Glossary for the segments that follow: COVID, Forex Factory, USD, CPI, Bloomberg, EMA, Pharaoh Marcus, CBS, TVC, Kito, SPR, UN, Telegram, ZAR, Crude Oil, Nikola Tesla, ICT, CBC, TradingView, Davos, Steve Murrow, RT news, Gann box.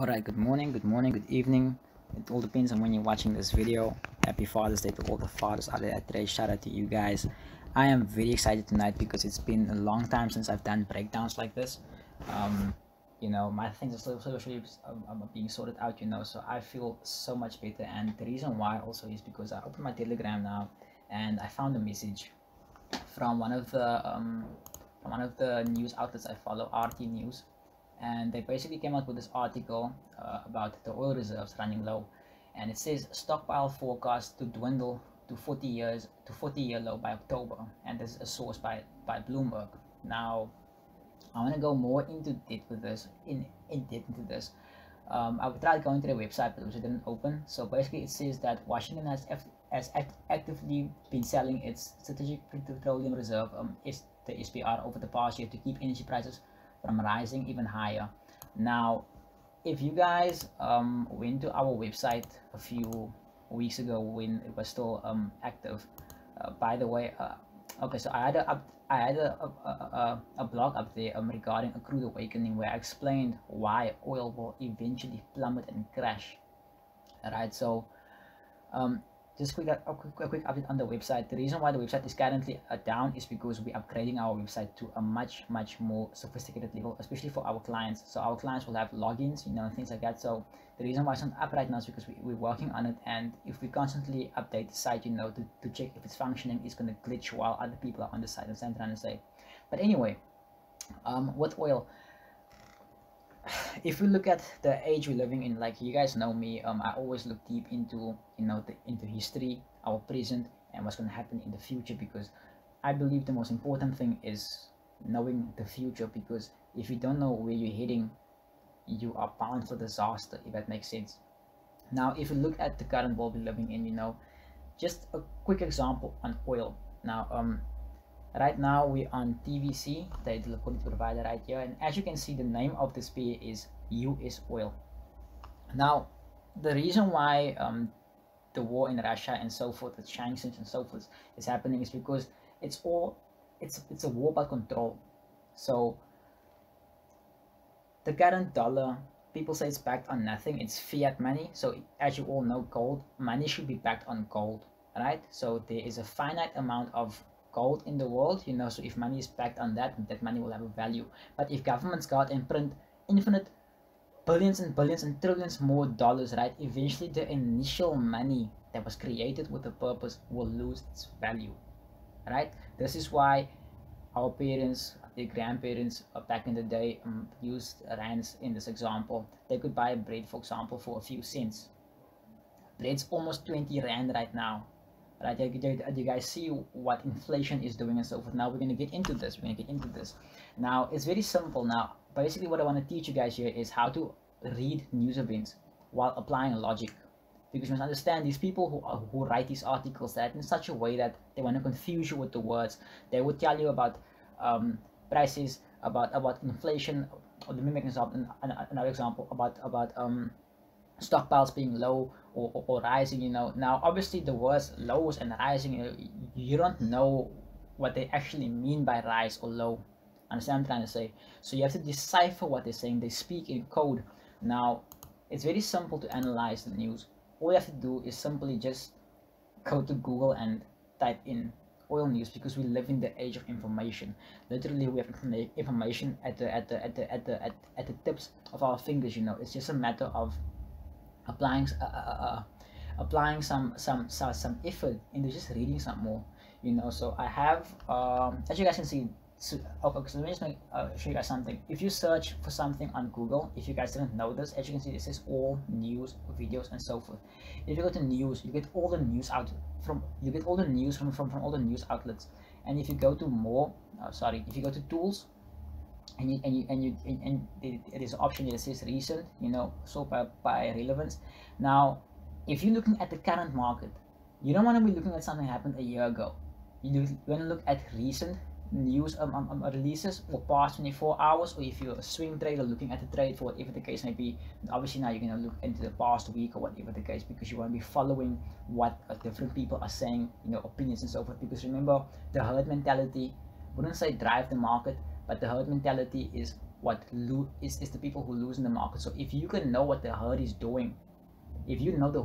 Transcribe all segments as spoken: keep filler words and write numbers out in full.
All right, good morning, good morning, good evening. It all depends on when you're watching this video. Happy Father's Day to all the fathers out there today. Shout out to you guys. I am very excited tonight because it's been a long time since I've done breakdowns like this. Um, you know, my things are still, still, still um, being sorted out, you know, so I feel so much better. And the reason why also is because I opened my Telegram now and I found a message from one of the, um, from one of the news outlets I follow, R T News. And they basically came out with this article uh, about the oil reserves running low, and it says stockpile forecast to dwindle to forty years to forty year low by October, and this is a source by by Bloomberg. Now, I want to go more into depth with this. In in depth into this, um, I tried going to the website, but it didn't open. So basically, it says that Washington has has act actively been selling its strategic petroleum reserve, um, is the S P R, over the past year to keep energy prices from rising even higher. Now, if you guys um went to our website a few weeks ago when it was still um active, uh, by the way, uh, okay, so I had a I had a a, a, a blog up there um, regarding a crude awakening, where I explained why oil will eventually plummet and crash. All right, so um just quick, a, a quick, a quick update on the website. The reason why the website is currently uh, down is because we're upgrading our website to a much, much more sophisticated level, especially for our clients. So our clients will have logins, you know, and things like that. So the reason why it's not up right now is because we, we're working on it. And if we constantly update the site, you know, to, to check if it's functioning, it's going to glitch while other people are on the site. That's what I'm trying to say. But anyway, um, with oil, if we look at the age we're living in, like you guys know me, um, I always look deep into, you know, the, into history, our present, and what's going to happen in the future, because I believe the most important thing is knowing the future, because if you don't know where you're heading, you are bound for disaster, if that makes sense. Now, if you look at the current world we're living in, you know, just a quick example on oil. Now, um, right now we're on T V C, the liquidity provider right here, and as you can see, the name of this pair is U S oil. Now, the reason why um, the war in Russia and so forth, the sanctions and so forth, is happening is because it's all it's it's a war about control. So the current dollar, people say it's backed on nothing; it's fiat money. So as you all know, gold money should be backed on gold, right? So there is a finite amount of gold in the world, you know, so if money is backed on that, that money will have a value. But if governments go out and print infinite billions and billions and trillions more dollars, right, eventually the initial money that was created with a purpose will lose its value, right? This is why our parents, their grandparents uh, back in the day um, used rands in this example. They could buy bread, for example, for a few cents. Bread's almost twenty rand right now. Right, you guys see what inflation is doing and so forth. Now we're going to get into this. We're going to get into this. Now, it's very simple. Now, basically what I want to teach you guys here is how to read news events while applying logic. Because you must understand these people who, are, who write these articles that in such a way that they want to confuse you with the words. They will tell you about um, prices, about about inflation, or the mimic example, another example, about, about um, stockpiles being low, Or, or, or rising, you know. Now obviously the words lows and rising, you know, you don't know what they actually mean by rise or low. Understand what I'm trying to say? So you have to decipher what they're saying. They speak in code. Now it's very simple to analyze the news. All you have to do is simply just go to Google and type in oil news, because we live in the age of information. Literally, we have information at the at the at the at the at, at the tips of our fingers, you know. It's just a matter of applying uh, uh, uh, applying some, some some some effort into just reading some more, you know. So I have um as you guys can see, so, okay, so let me just make, uh, show you guys something. If you search for something on Google, if you guys didn't know this, as you can see, this is all news videos and so forth. If you go to news, you get all the news out from you get all the news from from, from all the news outlets. And if you go to more uh, sorry if you go to tools, And you and you and you and, and it, it is an option that says recent, you know, so by, by relevance. Now, if you're looking at the current market, you don't want to be looking at something that happened a year ago. You, you want to look at recent news um, um, releases, or past twenty-four hours, or if you're a swing trader looking at the trade for whatever the case may be. Obviously now you're going to look into the past week or whatever the case, because you want to be following what uh, different people are saying, you know, opinions and so forth. Because remember, the herd mentality wouldn't say drive the market, But the herd mentality is what lo is, is the people who lose in the market. So if you can know what the herd is doing, if you know the,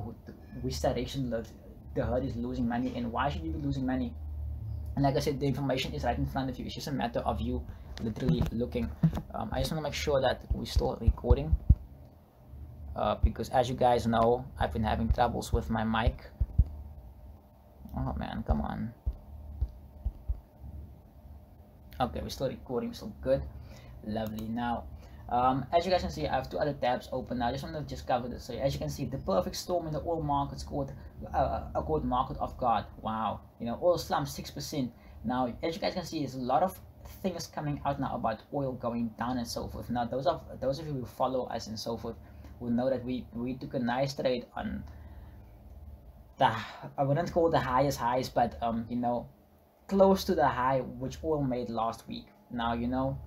which direction the, the herd is losing money in, why should you be losing money? And like I said, the information is right in front of you. It's just a matter of you literally looking. Um, I just want to make sure that we're still recording. Uh, because as you guys know, I've been having troubles with my mic. Oh man, come on. Okay, we're still recording, so good. Lovely. Now, um, as you guys can see, I have two other tabs open now. I just want to just cover this. So as you can see, the perfect storm in the oil markets called uh, a called market of God. Wow. You know, oil slumps six percent. Now, as you guys can see, there's a lot of things coming out now about oil going down and so forth. Now, those of, those of you who follow us and so forth, will know that we we took a nice trade on the, I wouldn't call the highest highs, but um you know, close to the high which oil made last week. Now, you know,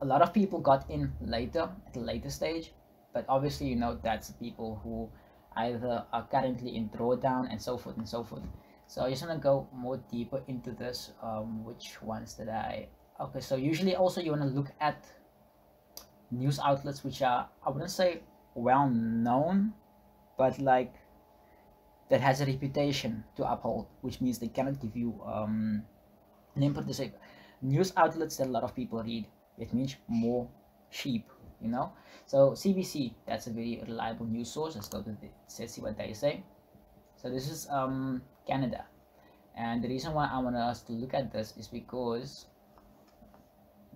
a lot of people got in later at a later stage, but obviously, you know, that's people who either are currently in drawdown and so forth and so forth. So I just want to go more deeper into this. Um which ones did I okay so usually also you want to look at news outlets which are, I wouldn't say well known, but like that has a reputation to uphold, which means they cannot give you um name for the sake. News outlets that a lot of people read, it means more sheep, you know. So C B C, that's a very reliable news source. Let's go to the, let's see what they say. So this is um Canada, and the reason why I want us to look at this is because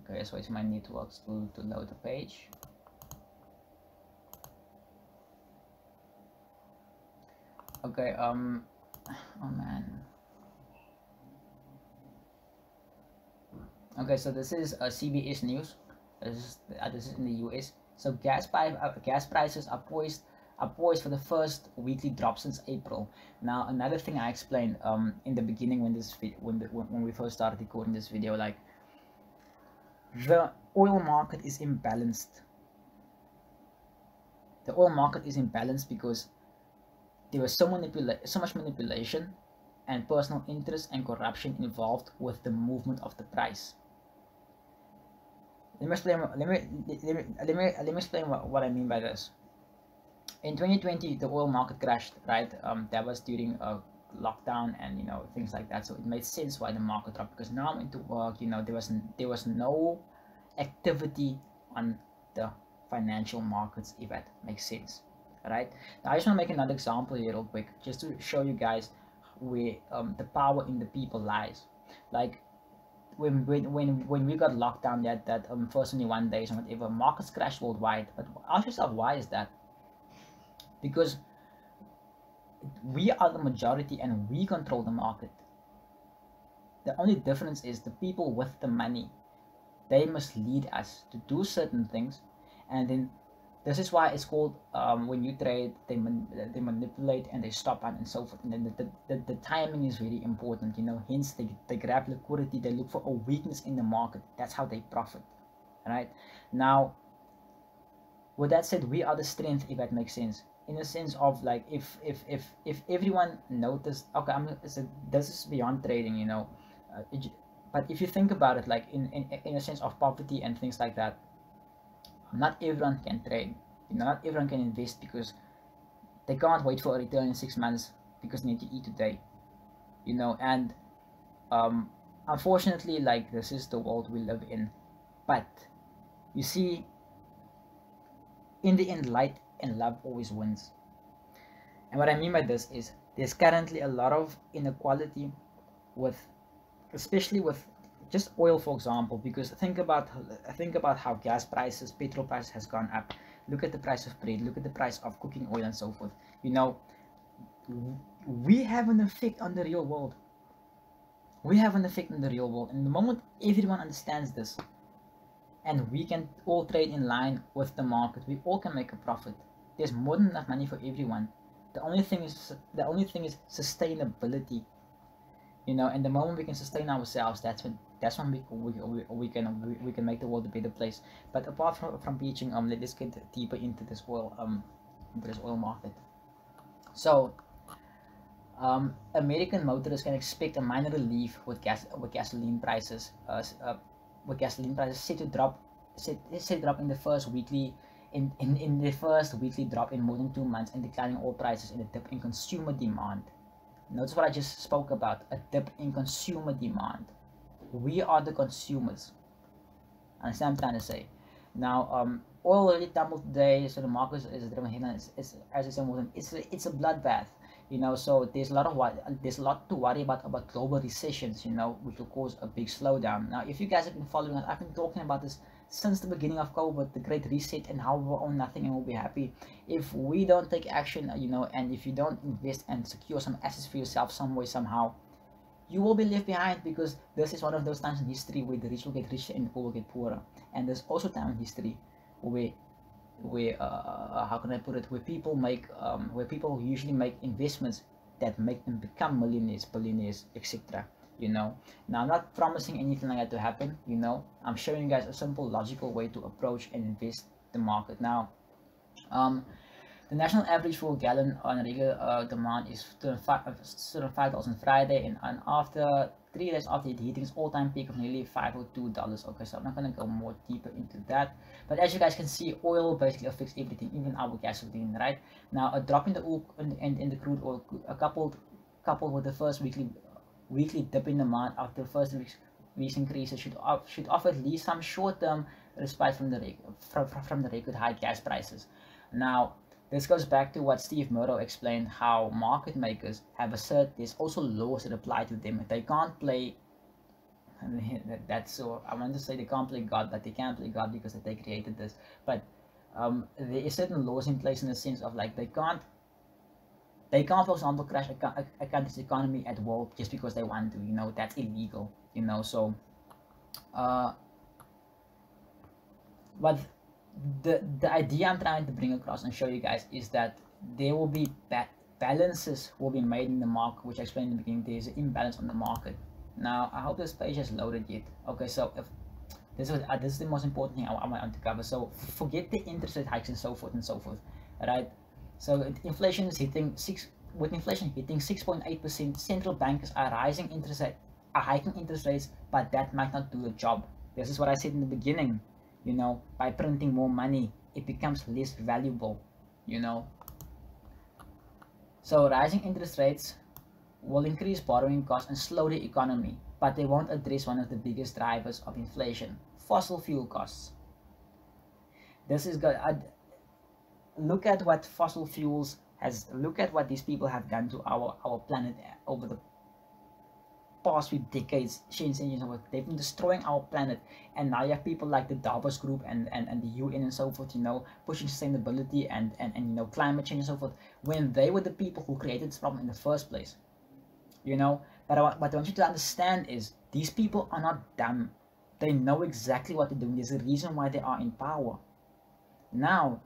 okay, so it's my networks to, to load the page. Okay, um, oh man. Okay, so this is a C B S news. This is uh, this is in the U S. So gas pipe, uh, gas prices are poised are poised for the first weekly drop since April. Now, another thing I explained um in the beginning when this when the, when we first started recording this video, like, the oil market is imbalanced. The oil market is imbalanced because there was so, manipula so much manipulation and personal interest and corruption involved with the movement of the price. Let me explain, let me, let me, let me, let me explain what, what I mean by this. In twenty twenty, the oil market crashed, right? Um, that was during a lockdown and, you know, things like that. So it made sense why the market dropped, because now I'm into work, you know, there was there was no activity on the financial markets, if that makes sense. All right, now I just want to make another example here real quick, just to show you guys where um the power in the people lies. Like when when when, when we got locked down, that that um first twenty-one days and whatever, markets crashed worldwide. But ask yourself, why is that? Because we are the majority and we control the market. The only difference is the people with the money, they mislead us to do certain things, and then this is why it's called um when you trade, they man they manipulate and they stop on and so forth. And then the, the, the timing is really important, you know. Hence they, they grab liquidity, they look for a weakness in the market. That's how they profit. All right, now with that said, we are the strength, if that makes sense. In a sense of like, if if if if everyone noticed, okay, I'm so this is beyond trading, you know, uh, it, but if you think about it, like in, in in a sense of poverty and things like that, not everyone can trade, you know, not everyone can invest because they can't wait for a return in six months because they need to eat today, you know. And um unfortunately, like, this is the world we live in. But you see, in the end, light and love always wins. And what I mean by this is, there's currently a lot of inequality with, especially with just oil, for example, because think about think about how gas prices, petrol price has gone up. Look at the price of bread, look at the price of cooking oil and so forth. You know, we have an effect on the real world. We have an effect on the real world. And the moment everyone understands this, and we can all trade in line with the market, we all can make a profit. There's more than enough money for everyone. The only thing is the only thing is sustainability, you know. And the moment we can sustain ourselves, that's when that's when we we, we, we can we, we can make the world a better place. But apart from from teaching, um, let's get deeper into this oil um into this oil market. So, um, American motorists can expect a minor relief with gas with gasoline prices. Uh, uh, where gasoline prices set to drop set, set drop in the first weekly in, in, in the first weekly drop in more than two months and declining oil prices and a dip in consumer demand. Notice what I just spoke about, a dip in consumer demand. We are the consumers. Understand what I'm trying to say? Now, um, oil already tumbled today, so the market is driven here. It's, it's, as I said, it's it's a bloodbath, you know. So there's a lot of there's a lot to worry about about global recessions, you know, which will cause a big slowdown. Now, if you guys have been following us, I've been talking about this since the beginning of COVID, the Great Reset, and how we'll own nothing and we'll be happy. If we don't take action, you know, and if you don't invest and secure some assets for yourself some way somehow, you will be left behind, because this is one of those times in history where the rich will get richer and the poor will get poorer. And there's also time in history where, where uh, how can I put it, where people make, um, where people usually make investments that make them become millionaires, billionaires, et cetera. You know, now I'm not promising anything like that to happen. You know, I'm showing you guys a simple, logical way to approach and invest the market. Now, um, the national average for a gallon on regular uh, demand is two hundred five dollars Friday, and, and after three days after it hitting its all-time peak of nearly five hundred two dollars. Okay, so I'm not gonna go more deeper into that. But as you guys can see, oil basically affects everything, even our gasoline, right? Now, a drop in the oil and in, in, in the crude oil, uh, coupled coupled with the first weekly weekly dip in demand after the first week's, week's increases should off, should offer at least some short-term respite from the from from the record high gas prices. Now, this goes back to what Steve Murrow explained, how market makers have asserted there's also laws that apply to them. They can't play, I mean, that's so, I want to say they can't play God, but they can play God because they created this. But um, there is certain laws in place in the sense of like they can't, they can't, for example, crash a, a, a country's economy at will just because they want to, you know, that's illegal, you know, so, uh, but The, the idea I'm trying to bring across and show you guys is that there will be ba balances will be made in the market, which I explained in the beginning. There's an imbalance on the market. Now, I hope this page has loaded yet. Okay, so if this is uh, this is the most important thing I, I want to cover. So forget the interest rate hikes and so forth and so forth, right? So inflation is hitting six with inflation hitting six point eight percent. Central bankers are rising interest rate, are hiking interest rates, but that might not do the job. This is what I said in the beginning. You know, by printing more money, it becomes less valuable, you know. So rising interest rates will increase borrowing costs and slow the economy, but they won't address one of the biggest drivers of inflation, fossil fuel costs. This is good. I'd look at what fossil fuels has, look at what these people have done to our, our planet over the past few decades. Change engines over, they've been destroying our planet, and now you have people like the Davos group and, and, and the U N and so forth, you know, pushing sustainability and, and, and you know, climate change and so forth, when they were the people who created this problem in the first place, you know. But I, what I want you to understand is these people are not dumb. They know exactly what they're doing. There's a reason why they are in power. Now,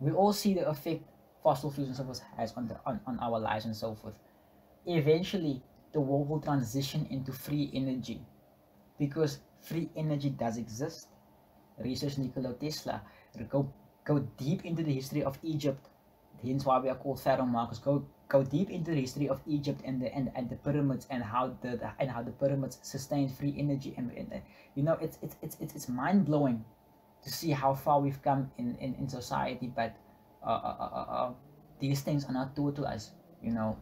we all see the effect fossil fuels and so forth has on, the, on, on our lives and so forth. Eventually, the world will transition into free energy, because free energy does exist. Research Nikola Tesla. Go go deep into the history of Egypt. Hence why we are called Pharaoh Marcus. Go go deep into the history of Egypt and the and, and the pyramids and how the, the and how the pyramids sustained free energy, and, and, and you know, it's it's it's it's, it's mind blowing to see how far we've come in in, in society. But uh, uh, uh, uh, these things are not taught to us, you know.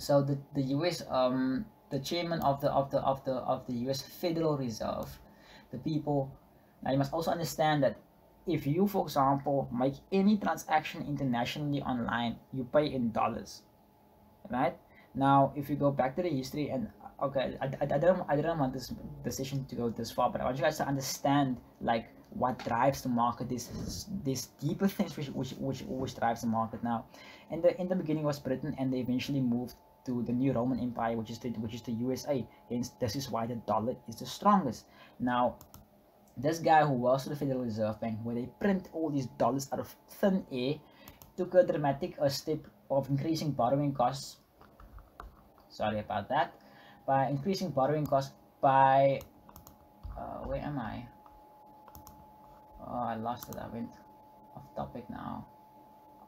So the the U S um the chairman of the of the of the of the U S Federal Reserve, the people. Now you must also understand that if you, for example, make any transaction internationally online, you pay in dollars, right? Now if you go back to the history, and okay, I, I, I don't I don't want this decision to go this far, but I want you guys to understand like what drives the market, this this deeper things which which which always drives the market. Now, in the in the beginning was Britain, and they eventually moved to the new Roman Empire, which is the which is the U S A. Hence, this is why the dollar is the strongest. Now, this guy who works for the Federal Reserve Bank, where they print all these dollars out of thin air, took a dramatic a step of increasing borrowing costs. Sorry about that. By increasing borrowing costs by, uh, where am I? Oh, I lost it. I went off topic now.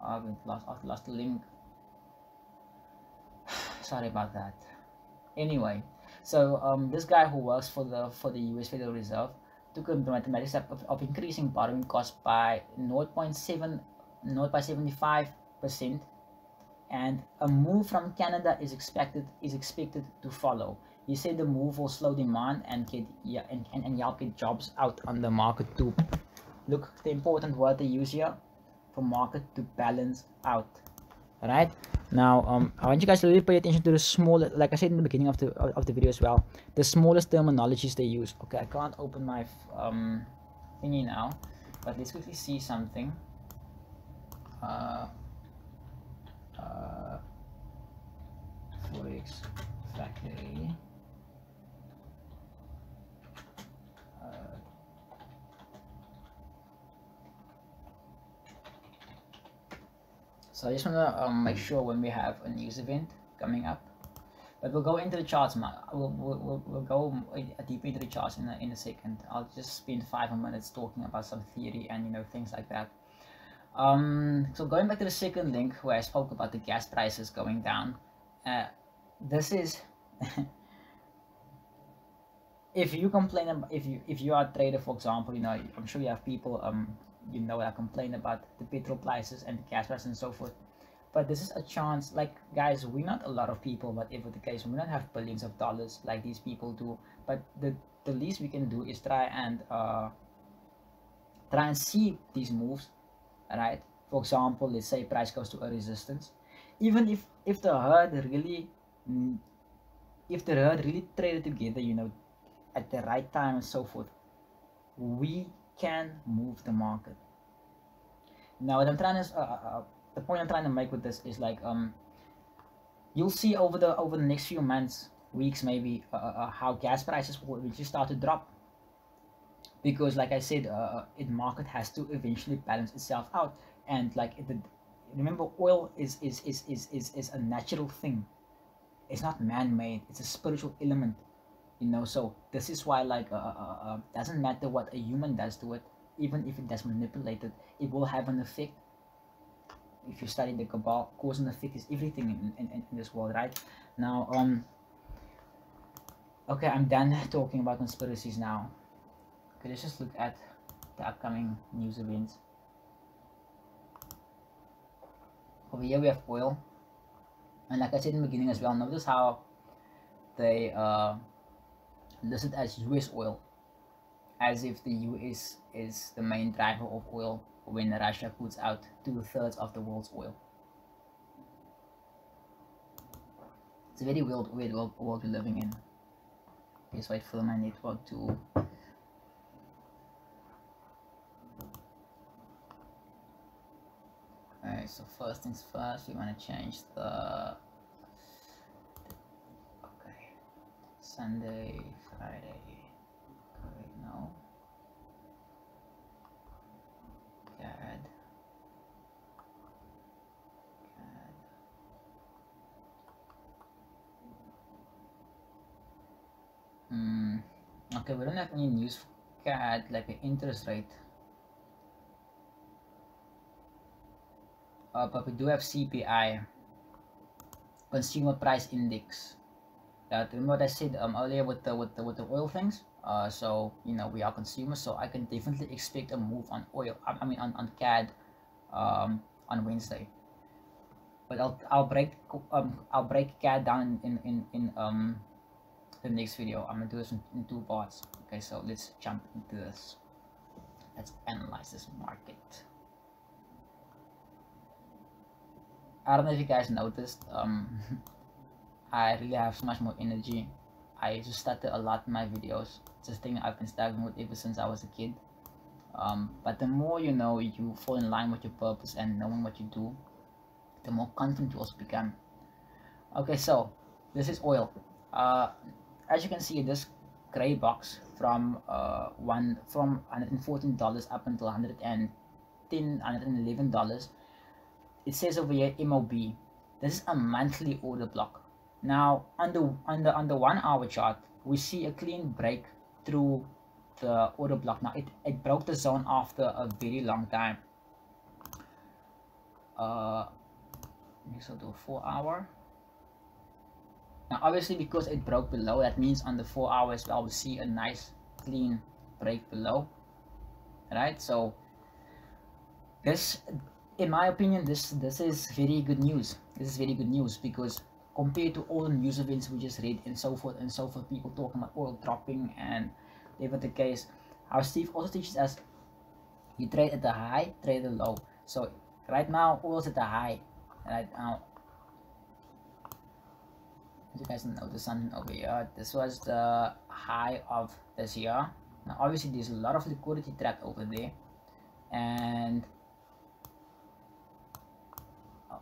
I went lost. I lost the link. Sorry about that. Anyway, So um, this guy who works for the for the U S Federal Reserve took the mathematics of, of increasing borrowing costs by zero point seven, zero point seven five percent, and a move from Canada is expected is expected to follow. He said the move will slow demand and get yeah and and, and y'all get jobs out on the market too. Look, the important word they use here for market to balance out. All right. Now, um, I want you guys to really pay attention to the small, like I said in the beginning of the of the video as well, the smallest terminologies they use. Okay, I can't open my um thingy now, but let's quickly see something. Uh, uh, Forex Factory. Uh, So I just want to um, make sure when we have a news event coming up, but we'll go into the charts. We'll, we'll, we'll go deeper into the charts in a, in a second. I'll just spend five minutes talking about some theory and, you know, things like that. Um, so going back to the second link where I spoke about the gas prices going down, uh, this is, if you complain, about, if you if you are a trader, for example, you know, I'm sure you have people, um, you know, I complain about the petrol prices and the gas prices and so forth, but this is a chance. Like, guys, we're not a lot of people, whatever the case, we don't have billions of dollars like these people do, but the the least we can do is try and uh try and see these moves. All right, for example, let's say price goes to a resistance, even if if the herd really if the herd really traded together, you know, at the right time and so forth, we can move the market. Now what I'm trying to uh, uh, the point I'm trying to make with this is, like, um you'll see over the over the next few months, weeks, maybe uh, uh, how gas prices will just start to drop, because like I said, uh it market has to eventually balance itself out. And like it, remember, oil is is is is is, is a natural thing. It's not man-made. It's a spiritual element. You know, so this is why, like, uh, uh, uh, doesn't matter what a human does to it, even if it gets manipulated, it will have an effect. If you study the cabal, cause and effect is everything in, in, in this world, right? Now, um, okay, I'm done talking about conspiracies now. Okay, let's just look at the upcoming news events. Over here we have oil, and like I said in the beginning as well, notice how they, uh, listed as U S oil, as if the U S is the main driver of oil, when Russia puts out two-thirds of the world's oil. It's a very weird, weird world, world we're living in. Let's wait for my network to... Alright, so first things first, we want to change the... Sunday, Friday, correct, no, CAD, CAD, hmm, okay, we don't have any news for C A D, like the interest rate, uh, but we do have C P I, Consumer Price Index. Uh, remember what I said um, earlier with the, with the with the oil things. Uh, so you know, we are consumers, so I can definitely expect a move on oil. I, I mean on on C A D, um, on Wednesday. But I'll I'll break um I'll break C A D down in in in um the next video. I'm gonna do this in, in two parts. Okay, so let's jump into this. Let's analyze this market. I don't know if you guys noticed. Um. I really have so much more energy. I just stutter a lot in my videos. It's a thing I've been struggling with ever since I was a kid. Um, but the more you know, you fall in line with your purpose and knowing what you do, the more confident you also become. Okay, so this is oil. Uh, as you can see, this gray box from uh one from one hundred fourteen dollars up until one hundred ten dollars, one hundred eleven dollars. It says over here M O B. This is a monthly order block. Now on the on the on the one hour chart, we see a clean break through the order block. Now it, it broke the zone after a very long time. Uh, next I'll do a four hour. Now obviously because it broke below, that means on the four hour as well we see a nice clean break below, right? So this, in my opinion, this this is very good news. This is very good news because compared to all the news events we just read and so forth and so forth, people talking about oil dropping and whatever the case, our Steve also teaches us you trade at the high, trade at the low. So right now oil's at the high right now. As you guys notice something over here, this was the high of this year. Now obviously there's a lot of liquidity trapped over there, and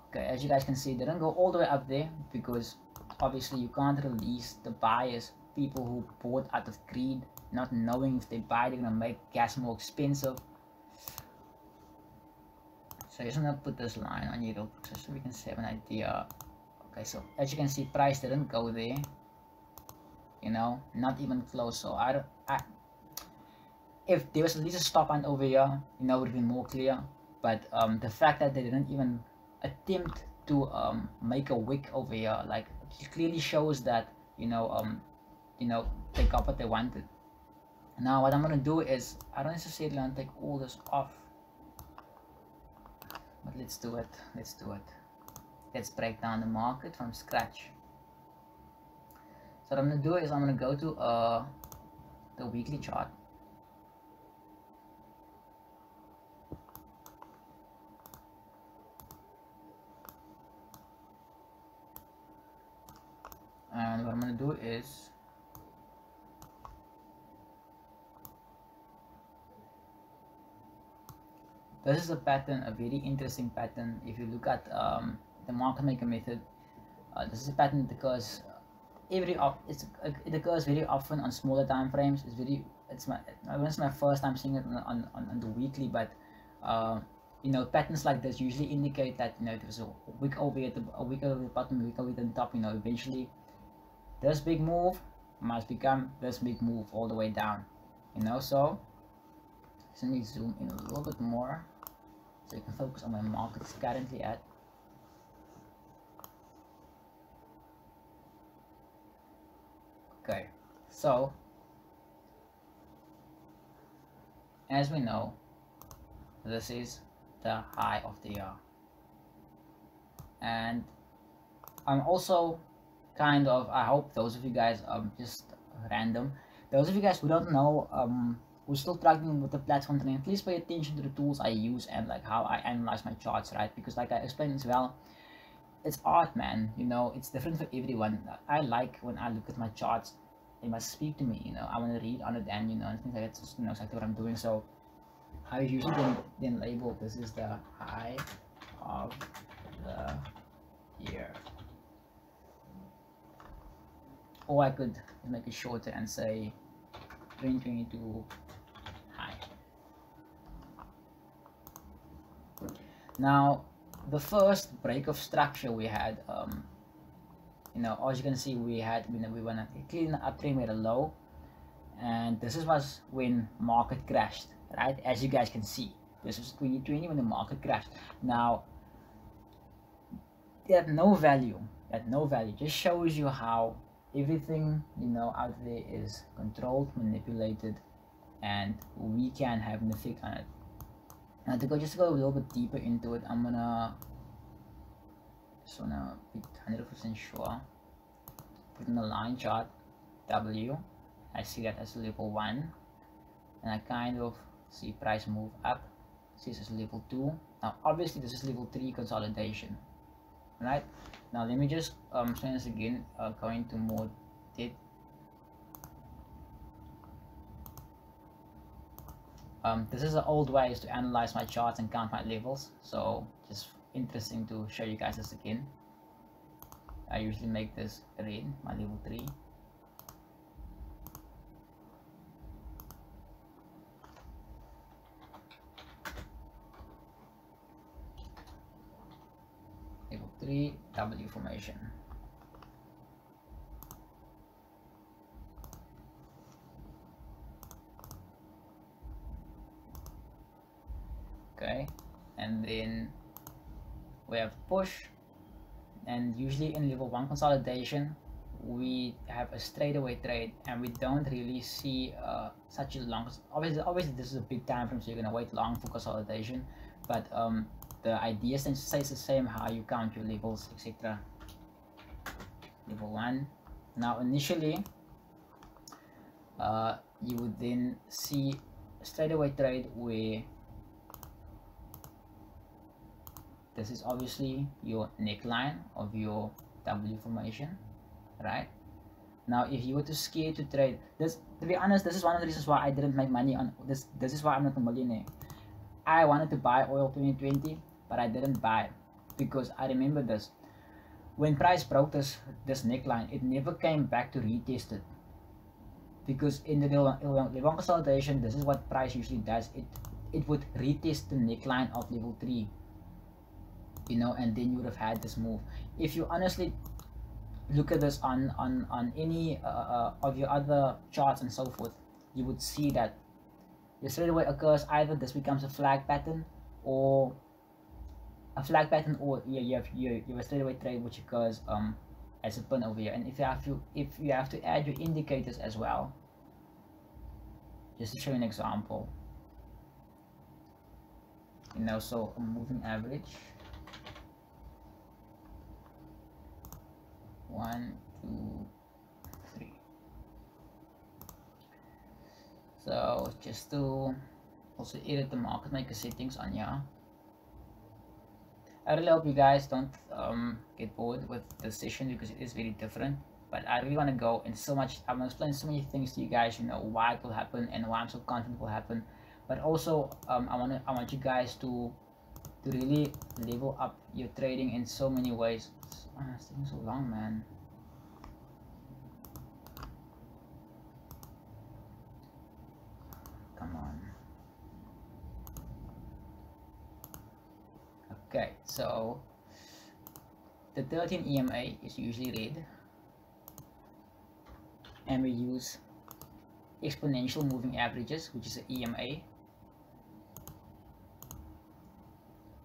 okay, as you guys can see, it didn't go all the way up there because obviously you can't release the buyers, people who bought out of greed, not knowing if they buy, they're gonna make gas more expensive. So I'm just gonna put this line on you just so we can have an idea. Okay, so as you can see, price didn't go there, you know, not even close. So I don't, I, if there was at least a stop on over here, you know, it would have been more clear. But um, the fact that they didn't even attempt to um, make a wick over here, like, it clearly shows that, you know, um, you know, they got what they wanted. Now what I'm gonna do is, I don't necessarily want to take all this off, but let's do it. Let's do it. Let's break down the market from scratch. So what I'm gonna do is I'm gonna go to uh, the weekly chart. And what I'm gonna do is this is a pattern, a very interesting pattern. If you look at um, the market maker method, uh, this is a pattern because every it's, it occurs very often on smaller time frames. It's very it's my it's my first time seeing it on on, on the weekly, but uh, you know, patterns like this usually indicate that, you know, there was a wick over at the a wick over the bottom, a wick over the top. You know, eventually this big move must become this big move all the way down. You know, so so let me zoom in a little bit more so you can focus on where the market is currently at. Okay, so as we know, this is the high of the year, and I'm also kind of, I hope those of you guys are um, just random, those of you guys who don't know, um who's still struggling with the platform training, please pay attention to the tools I use and like how I analyze my charts, right? Because like I explained as well, it's art, man, you know, it's different for everyone. I like when I look at my charts, they must speak to me, you know, I want to read on it and, you know, and things like that, you know, exactly what I'm doing. So I usually then, then label this is the high of the year, or I could make it shorter and say twenty twenty-two high. Now the first break of structure we had, um, you know, as you can see, we had, you know, we went clean uptrend, we had a low, and this was when market crashed, right? As you guys can see, this was twenty twenty when the market crashed. Now they had no value, they had no value. Just shows you how everything, you know, out there is controlled, manipulated, and we can have an effect on it. Now to go just go a little bit deeper into it, I'm gonna just wanna be one hundred percent sure, put in the line chart W, I see that as level one, and I kind of see price move up, see this is level two. Now obviously this is level three consolidation, right? Now let me just um explain this again, uh, going to more depth. Um, this is the old ways to analyze my charts and count my levels, so just interesting to show you guys this again. I usually make this red, my level three. Level three, W formation. Okay, and then we have push, and usually in level one consolidation we have a straightaway trade and we don't really see uh, such a long, obviously, obviously this is a big time frame, so you're going to wait long for consolidation, but um, the idea stays the same, how you count your levels, et cetera. Level one. Now initially, uh, you would then see a straightaway trade where this is obviously your neckline of your W formation, right? Now if you were too scared to trade this, to be honest, this is one of the reasons why I didn't make money on this. This is why I'm not a millionaire. I wanted to buy oil twenty twenty, but I didn't buy, because I remember this, when price broke this this neckline, it never came back to retest it, because in the level one consolidation, this is what price usually does. It it would retest the neckline of level three, you know, and then you would have had this move. If you honestly look at this on on on any uh, uh, of your other charts and so forth, you would see that your straightaway occurs, either this becomes a flag pattern or a flag pattern, or yeah, you have you, you have a straightaway trade which occurs um as a pin over here. And if you have to if you have to add your indicators as well, just to show you an example, you know, so a moving average. One, two, three. So just to also edit the market maker settings on here. I really hope you guys don't um, get bored with the session, because it is very different. But I really want to go in so much. I'm gonna explain so many things to you guys. You know why it will happen and why I'm so confident it will happen. But also, um, I want I want you guys to to really level up your trading in so many ways. Ah, it's taking so long, man. Come on. Okay, so the thirteen E M A is usually red, and we use exponential moving averages, which is an E M A.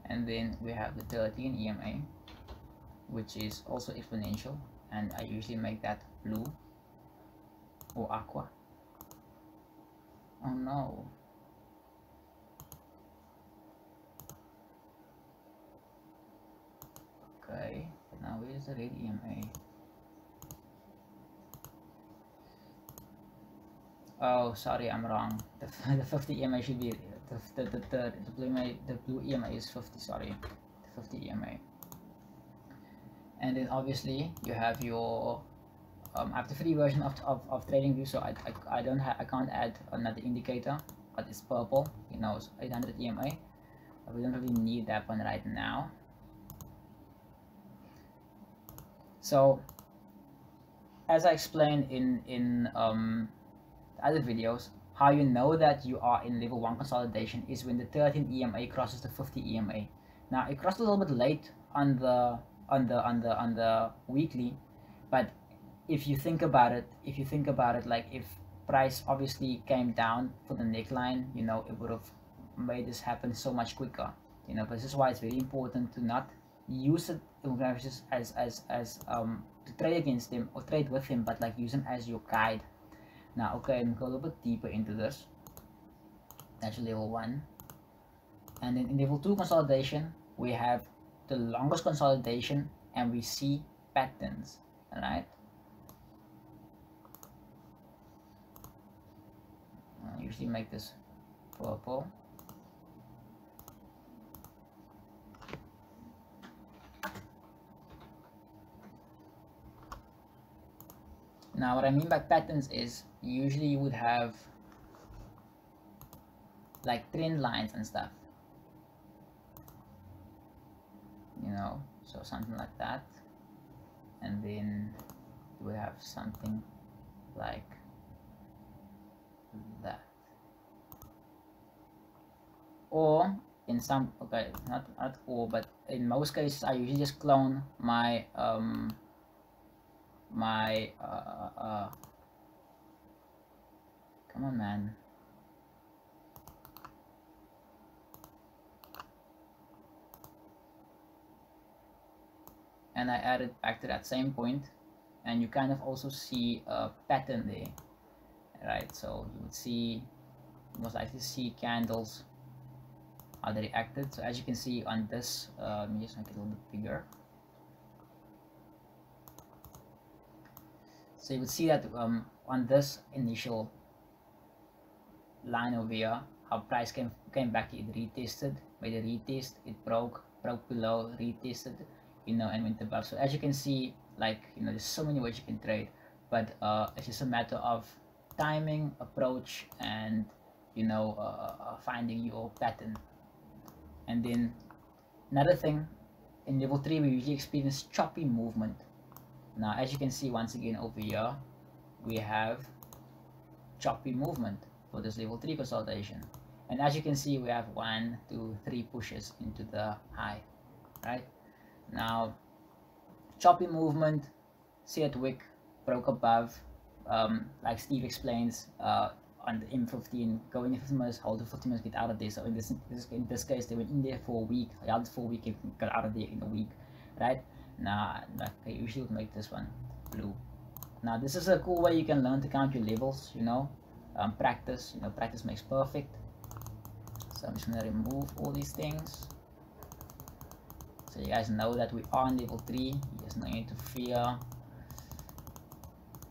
And then we have the thirteen E M A, which is also exponential, and I usually make that blue or aqua. Oh no. Okay, now where's the red E M A? Oh, sorry, I'm wrong. The, the fifty E M A should be the the the, the, the blue E M A, the blue E M A is fifty. Sorry, the fifty E M A. And then obviously you have your um, I have the free version of of, of TradingView, so I I, I don't have I can't add another indicator, but it's purple. You know, it's eight hundred E M A. But we don't really need that one right now. So, as I explained in in um, other videos, how you know that you are in level one consolidation is when the thirteen E M A crosses the fifty E M A. Now it crossed a little bit late on the on the on the on the weekly, but if you think about it, if you think about it, like if price obviously came down for the neckline, you know, it would have made this happen so much quicker, you know. But this is why it's very important to not use it as as as um to trade against them or trade with them, but like use them as your guide. Now okay, I'm gonna go a little bit deeper into this. That's level one, and then in level two consolidation we have the longest consolidation, and we see patterns, right? I usually make this purple. Now what I mean by patterns is usually you would have like trend lines and stuff, you know, so something like that, and then we have something like that, or in some okay not at all, but in most cases I usually just clone my um my uh, uh come on man and I add it back to that same point, and you kind of also see a pattern there, right? So you would see, most likely see candles, how they reacted. So as you can see on this, uh, let me just make it a little bit bigger. So you would see that um, on this initial line over here, how price came came back, it retested, made a retest, it broke, broke below, retested, you know, and went above. So as you can see, like, you know, there's so many ways you can trade, but uh, it's just a matter of timing, approach, and, you know, uh, finding your pattern. And then another thing, in level three, we usually experience choppy movement. Now, as you can see, once again over here, we have choppy movement for this level three consolidation. And as you can see, we have one, two, three pushes into the high, right? Now, choppy movement, see at wick, broke above, um, like Steve explains, uh, on the M fifteen, go in fifteen minutes, hold the fifteen minutes, get out of there. So in this, in this case, they went in there for a week, held for a week, got out of there in a week, right? Now, I usually would make this one blue. Now, this is a cool way you can learn to count your levels, you know, um, practice, you know, practice makes perfect. So I'm just going to remove all these things. So you guys know that we are in level three, there's no need to fear.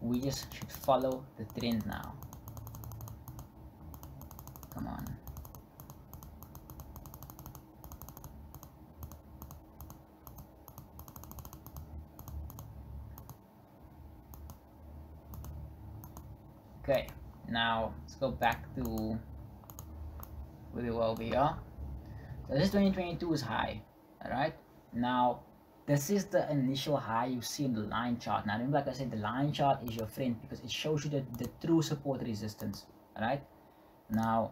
We just should follow the trend now. Come on. Okay, now let's go back to where we were over here. So this twenty twenty-two is high, alright? Now, this is the initial high you see in the line chart. Now, remember, like I said, the line chart is your friend because it shows you the, the true support resistance, alright? Now,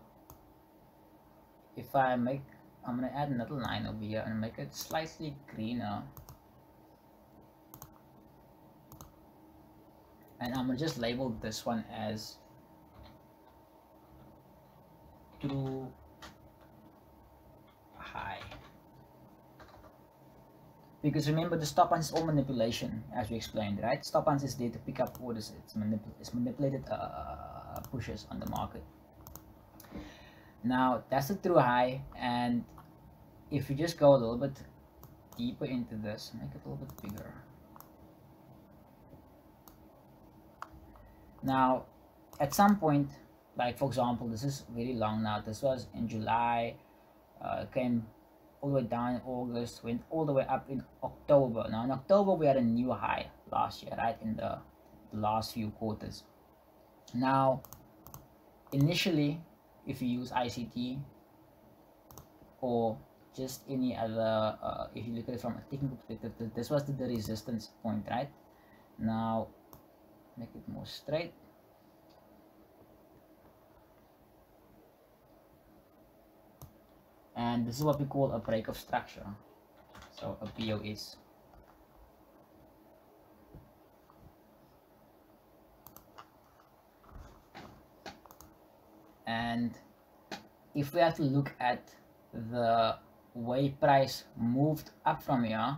if I make, I'm going to add another line over here and make it slightly greener. And I'm going to just label this one as too high. Because remember, the stop runs is all manipulation, as we explained, right? Stop runs is there to pick up orders, it's, manip it's manipulated uh, pushes on the market. Now, that's the true high, and if you just go a little bit deeper into this, make it a little bit bigger. Now, at some point, like for example, this is very long now. This was in July, uh, came all the way down in August, went all the way up in October. Now, in October, we had a new high last year, right? In the, the last few quarters. Now, initially, if you use I C T or just any other, uh, if you look at it from a technical perspective, this was the, the resistance point, right? Now, make it more straight. And this is what we call a break of structure. So a B O S. And if we have to look at the way price moved up from here,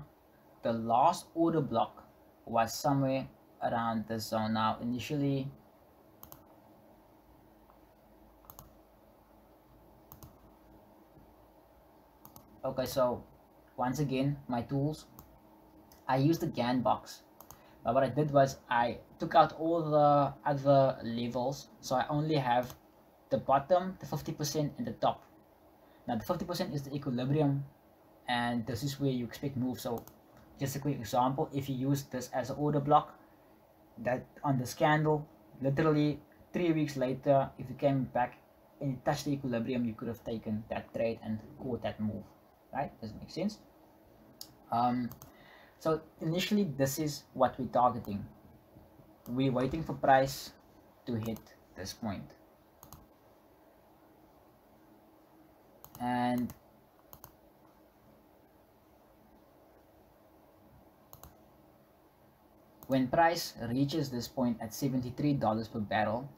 the last order block was somewhere around this zone. Now, initially, okay, so once again, my tools, I used the Gann box, but what I did was I took out all the other levels, so I only have the bottom, the fifty percent, and the top. Now, the fifty percent is the equilibrium, and this is where you expect moves. So just a quick example, if you use this as an order block, that on this candle, literally three weeks later, if you came back and touched the equilibrium, you could have taken that trade and caught that move, right? Does it make sense? Um, so initially, this is what we're targeting. We're waiting for price to hit this point. And when price reaches this point at seventy-three dollars per barrel,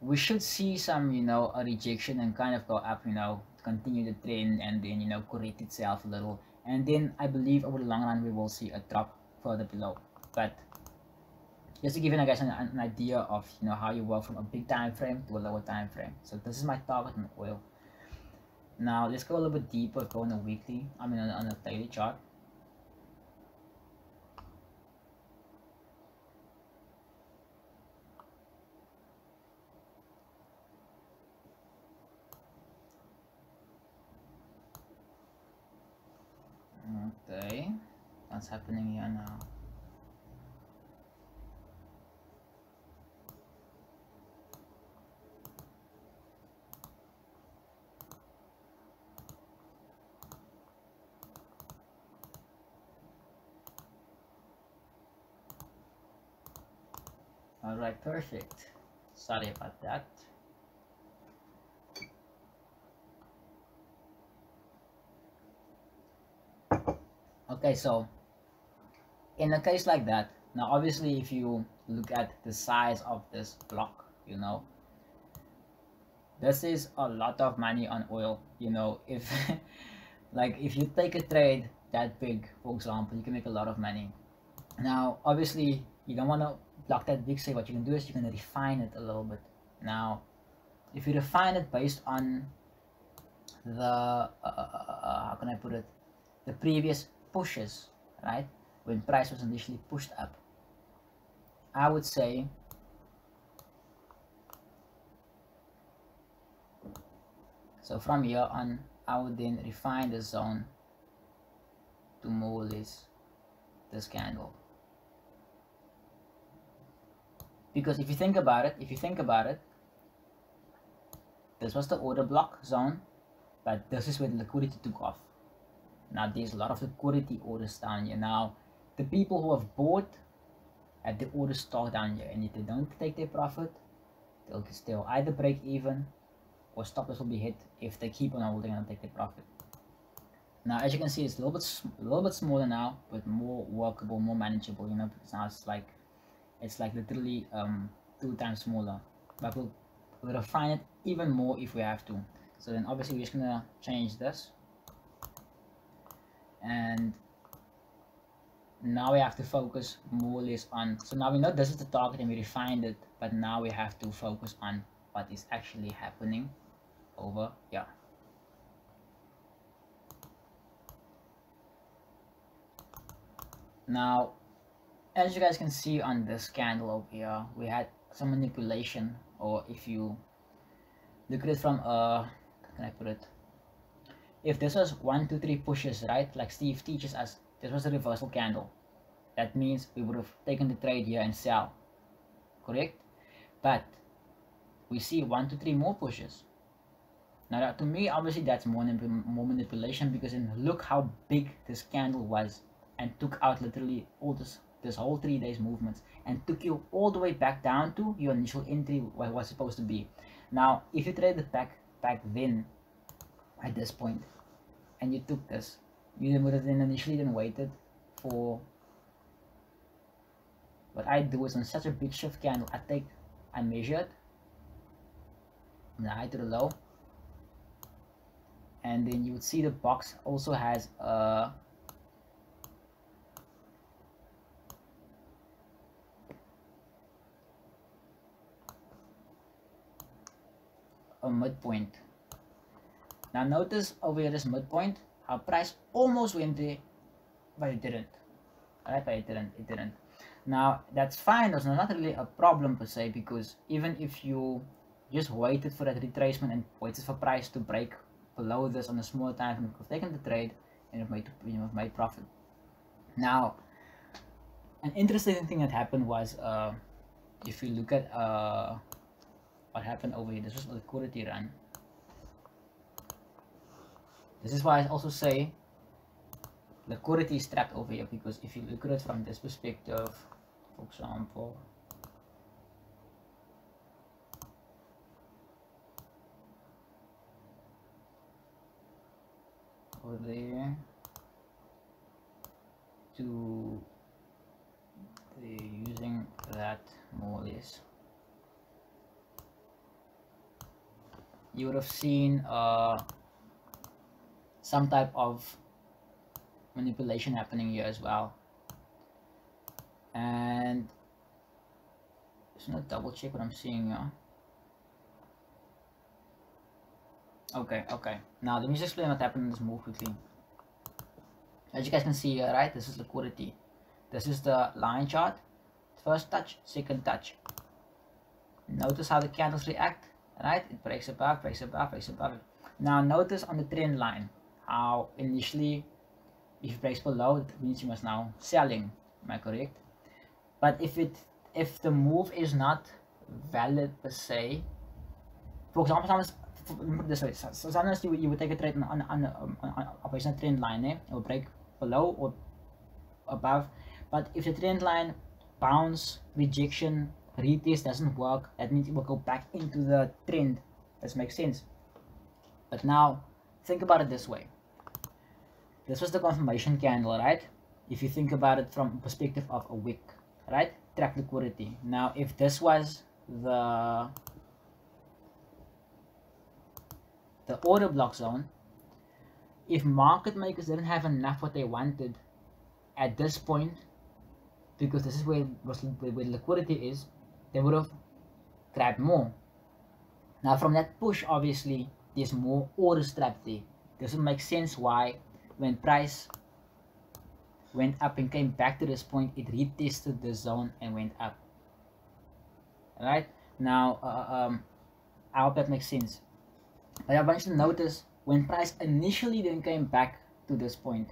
we should see some, you know, a rejection and kind of go up, you know, continue the trend and then, you know, correct itself a little. And then I believe over the long run, we will see a drop further below. But just to give you guys an, an idea of, you know, how you work from a big time frame to a lower time frame. So this is my target on oil. Now let's go a little bit deeper, go on a weekly, I mean on, on a daily chart. Okay, what's happening here now? All right, perfect. Sorry about that. Okay, so in a case like that, now obviously if you look at the size of this block, you know, this is a lot of money on oil. You know, if like if you take a trade that big, for example, you can make a lot of money. Now obviously you don't want to block that big save. What you can do is you can refine it a little bit. Now if you refine it based on the uh, uh, uh, how can I put it, the previous pushes, right, when price was initially pushed up, I would say so from here on I would then refine the zone to more or less this candle. Because if you think about it, if you think about it, this was the order block zone, but this is where the liquidity took off. Now there's a lot of liquidity orders down here. Now the people who have bought at the order stock down here, and if they don't take their profit, they'll still either break even or stop loss will be hit if they keep on holding and take their profit. Now as you can see, it's a little bit a little bit smaller now, but more workable, more manageable, you know, because now it's like it's like literally um two times smaller, but we'll, we'll refine it even more if we have to. So then obviously we're just gonna change this. And now we have to focus more or less on, so now we know this is the target and we refined it, but now we have to focus on what is actually happening over here. Now as you guys can see on this candle over here, we had some manipulation, or if you look at it from uh how can I put it, if this was one, two, three pushes, right, like Steve teaches us, this was a reversal candle. That means we would have taken the trade here and sell, correct? But we see one, two, three more pushes. Now that, to me, obviously that's more, more manipulation, because then look how big this candle was and took out literally all this, this whole three days movements, and took you all the way back down to your initial entry where it was supposed to be. Now, if you traded back back then, at this point, and you took this, you would have then initially then waited for, what I do is on such a big shift candle, I take, I measure it from the high to the low, and then you would see the box also has a, a midpoint. Now notice over here this midpoint, how price almost went there, but it didn't. Right, but it didn't, it didn't. Now that's fine, that's not really a problem per se, because even if you just waited for that retracement and waited for price to break below this on a small time frame, you could have taken the trade and you would have made profit. Now, an interesting thing that happened was, uh, if you look at uh, what happened over here, this was a liquidity run. This is why I also say liquidity is trapped over here, because if you look at it from this perspective, for example, over there to using that more or less, you would have seen uh some type of manipulation happening here as well. And Just gonna double check what I'm seeing now. Okay, okay. Now let me just explain what happened in this move quickly. As you guys can see here, right, this is liquidity. This is the line chart. First touch, second touch. Notice how the candles react, right? It breaks above, breaks above, breaks above. Now notice on the trend line how initially if it breaks below, it means you must now selling. Am I correct? But if it if the move is not valid per se, for example, sometimes this way. So sometimes you, you would take a trade on on on, on, on operational trend line, eh? It will break below or above. But if the trend line bounce, rejection, retest doesn't work, that means it will go back into the trend. This makes sense. But now think about it this way. This was the confirmation candle, right? If you think about it from the perspective of a wick, right? Track liquidity. Now if this was the the order block zone, if market makers didn't have enough what they wanted at this point, because this is where, where liquidity is, they would have grabbed more. Now from that push, obviously there's more orders trapped there. This would make sense why when price went up and came back to this point, it retested the zone and went up. All right, now uh, um, I hope that makes sense. But I want you to notice when price initially then came back to this point,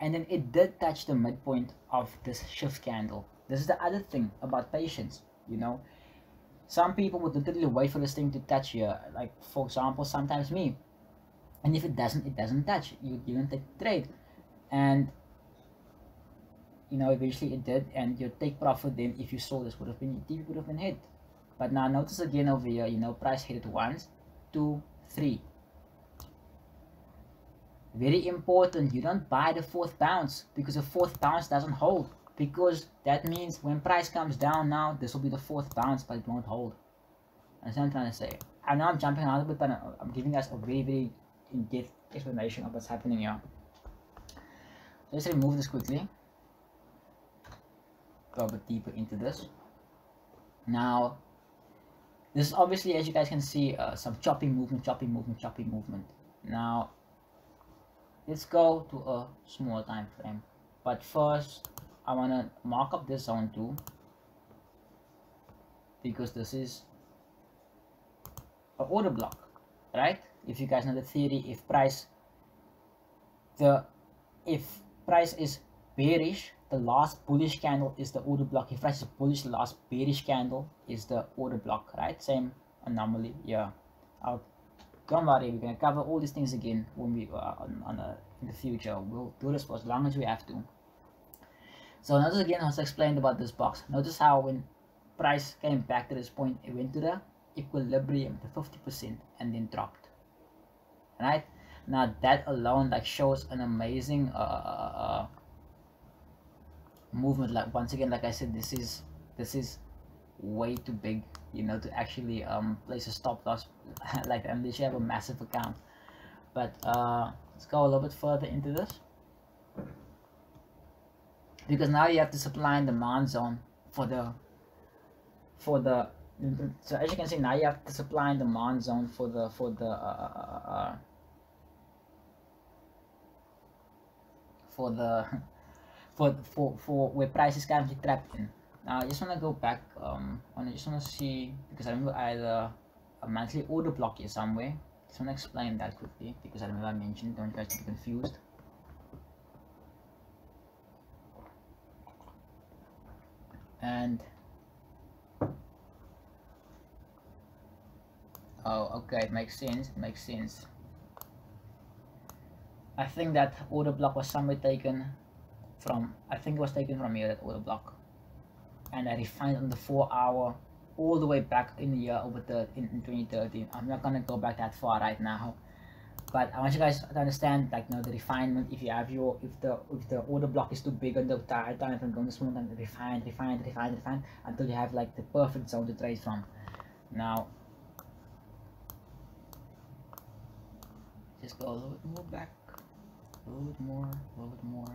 and then it did touch the midpoint of this shift candle. This is the other thing about patience, you know. Some people would literally wait for this thing to touch here, like for example, sometimes me. And if it doesn't, it doesn't touch. You, you don't take the trade. And, you know, eventually it did. And your take profit then, if you saw this, would have been, would have been hit. But now notice again over here, you know, price hit it once, two, three. Very important, you don't buy the fourth bounce, because the fourth bounce doesn't hold, because that means when price comes down now, this will be the fourth bounce, but it won't hold. That's what I'm trying to say. I know I'm jumping around a bit, but I'm giving us a very, very in-depth explanation of what's happening here. Let's remove this quickly. Go a bit deeper into this. Now, this is obviously, as you guys can see, uh, some choppy movement, choppy movement, choppy movement. Now, let's go to a small time frame, but first I want to mark up this zone too, because this is an order block, right? If you guys know the theory, if price the if price is bearish, the last bullish candle is the order block. If price is bullish, the last bearish candle is the order block, right? Same anomaly. Yeah, I'll don't worry, we're going to cover all these things again when we are on, on a, in the future. We'll do this for as long as we have to. So notice again, I was explained about this box. Notice how when price came back to this point, it went to the equilibrium, the fifty percent, and then dropped. Right? Now that alone like shows an amazing uh, uh, movement. Like once again, like I said, this is this is way too big, you know, to actually um place a stop loss like that, unless you have a massive account. But uh let's go a little bit further into this, because now you have the supply and demand zone for the for the so as you can see, now you have the supply and demand zone for the for the uh, uh, uh, for the for for for where price is currently trapped in. Now I just want to go back, um, I just want to see, because I remember I had a, a monthly order block here somewhere. Just want to explain that quickly, because I remember I mentioned, don't you guys get confused. And, oh, okay, it makes sense, it makes sense. I think that order block was somewhere taken from, I think it was taken from here, that order block. And I refined on the four hour all the way back in the year over the in, in twenty thirteen. I'm not gonna go back that far right now, but I want you guys to understand, like, you know, the refinement. If you have your if the if the order block is too big on the time frame, going to smooth and refine, refine, refine, refine until you have like the perfect zone to trade from. Now, just go a little bit more back, a little bit more, a little bit more.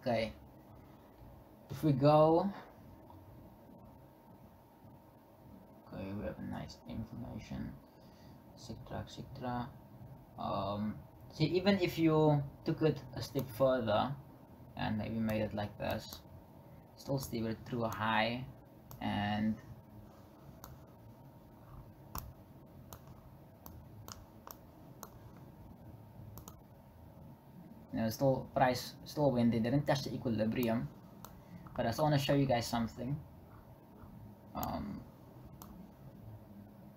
Okay, if we go, okay, we have a nice information, etc, etc. Um see, even if you took it a step further and maybe made it like this, still steal it through a high, and you know, still price still went. They didn't touch the equilibrium, but I still want to show you guys something. Um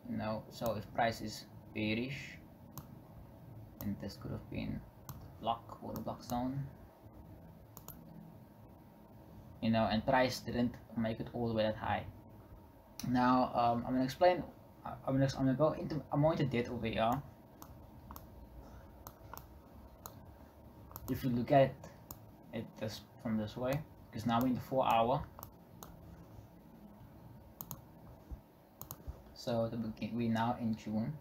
you know, so if price is bearish, and this could have been block or the block zone, you know, and price didn't make it all the way that high. Now um, I'm gonna explain. I'm gonna, I'm gonna go into. I'm going to depth over here. If you look at it this from this way, because now we're in the four hour. So the begin. We're now in June.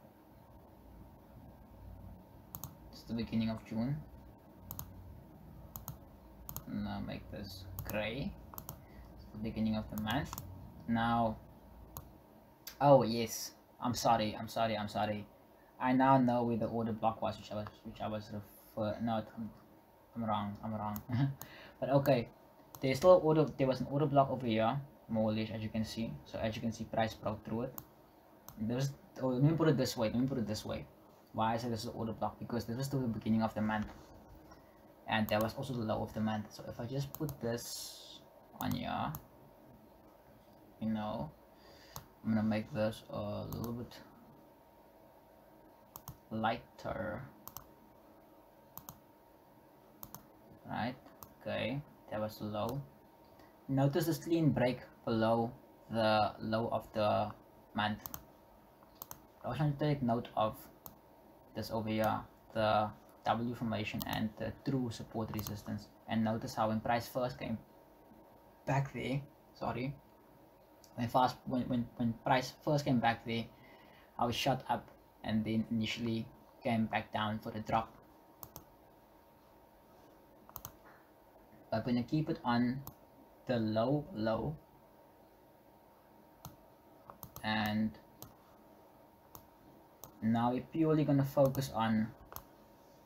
It's the beginning of June. Now make this gray. It's the beginning of the month. Now, oh yes, I'm sorry, I'm sorry, I'm sorry. I now know where the order block was, which I was, which I was referring. No, I'm, I'm wrong, I'm wrong. But okay, there's still order. There was an order block over here, more or less, as you can see. So as you can see, price broke through it. There's. Oh, let me put it this way. Let me put it this way. Why I say this is an order block? Because this was still the beginning of the month. And that was also the low of the month. So if I just put this on here, you know, I'm gonna make this a little bit lighter, right? Okay, that was the low. Notice this clean break below the low of the month. I also want to take note of this over here, the W formation and the true support resistance. And notice how when price first came back there, sorry, when fast when when, when price first came back there, I was shot up and then initially came back down for the drop. But we're gonna keep it on the low low and now we're purely gonna focus on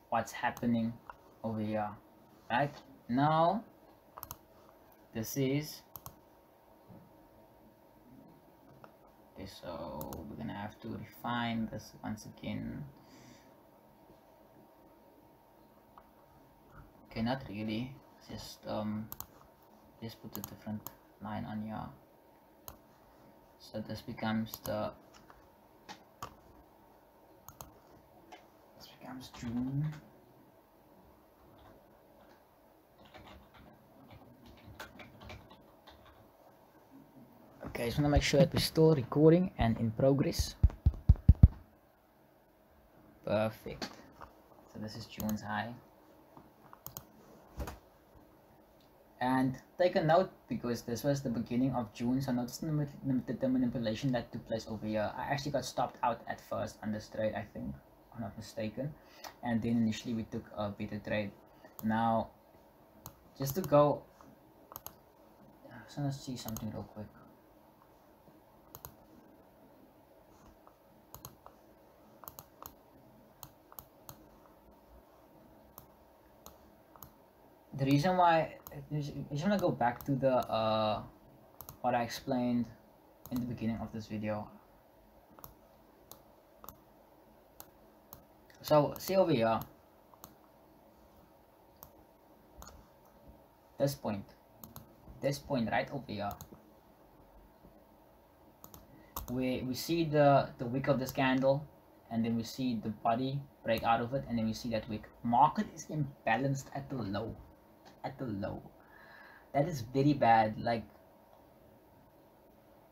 what's happening over here. Right now this is okay, so we're gonna have to refine this once again. Okay, not really, just um just put a different line on here, so this becomes the June. Okay, just want to make sure that we're still recording and in progress. Perfect. So this is June's high. And take a note, because this was the beginning of June, so notice the, the manipulation that took place over here. I actually got stopped out at first on this trade, I think, I'm not mistaken, and then initially we took a beta trade. Now just to go, I just want to see something real quick. The reason why I just want to go back to the uh what I explained in the beginning of this video. So see over here, this point, this point right over here, we we see the the wick of this candle, and then we see the body break out of it, and then we see that wick. Market is imbalanced at the low, at the low. That is very bad. Like,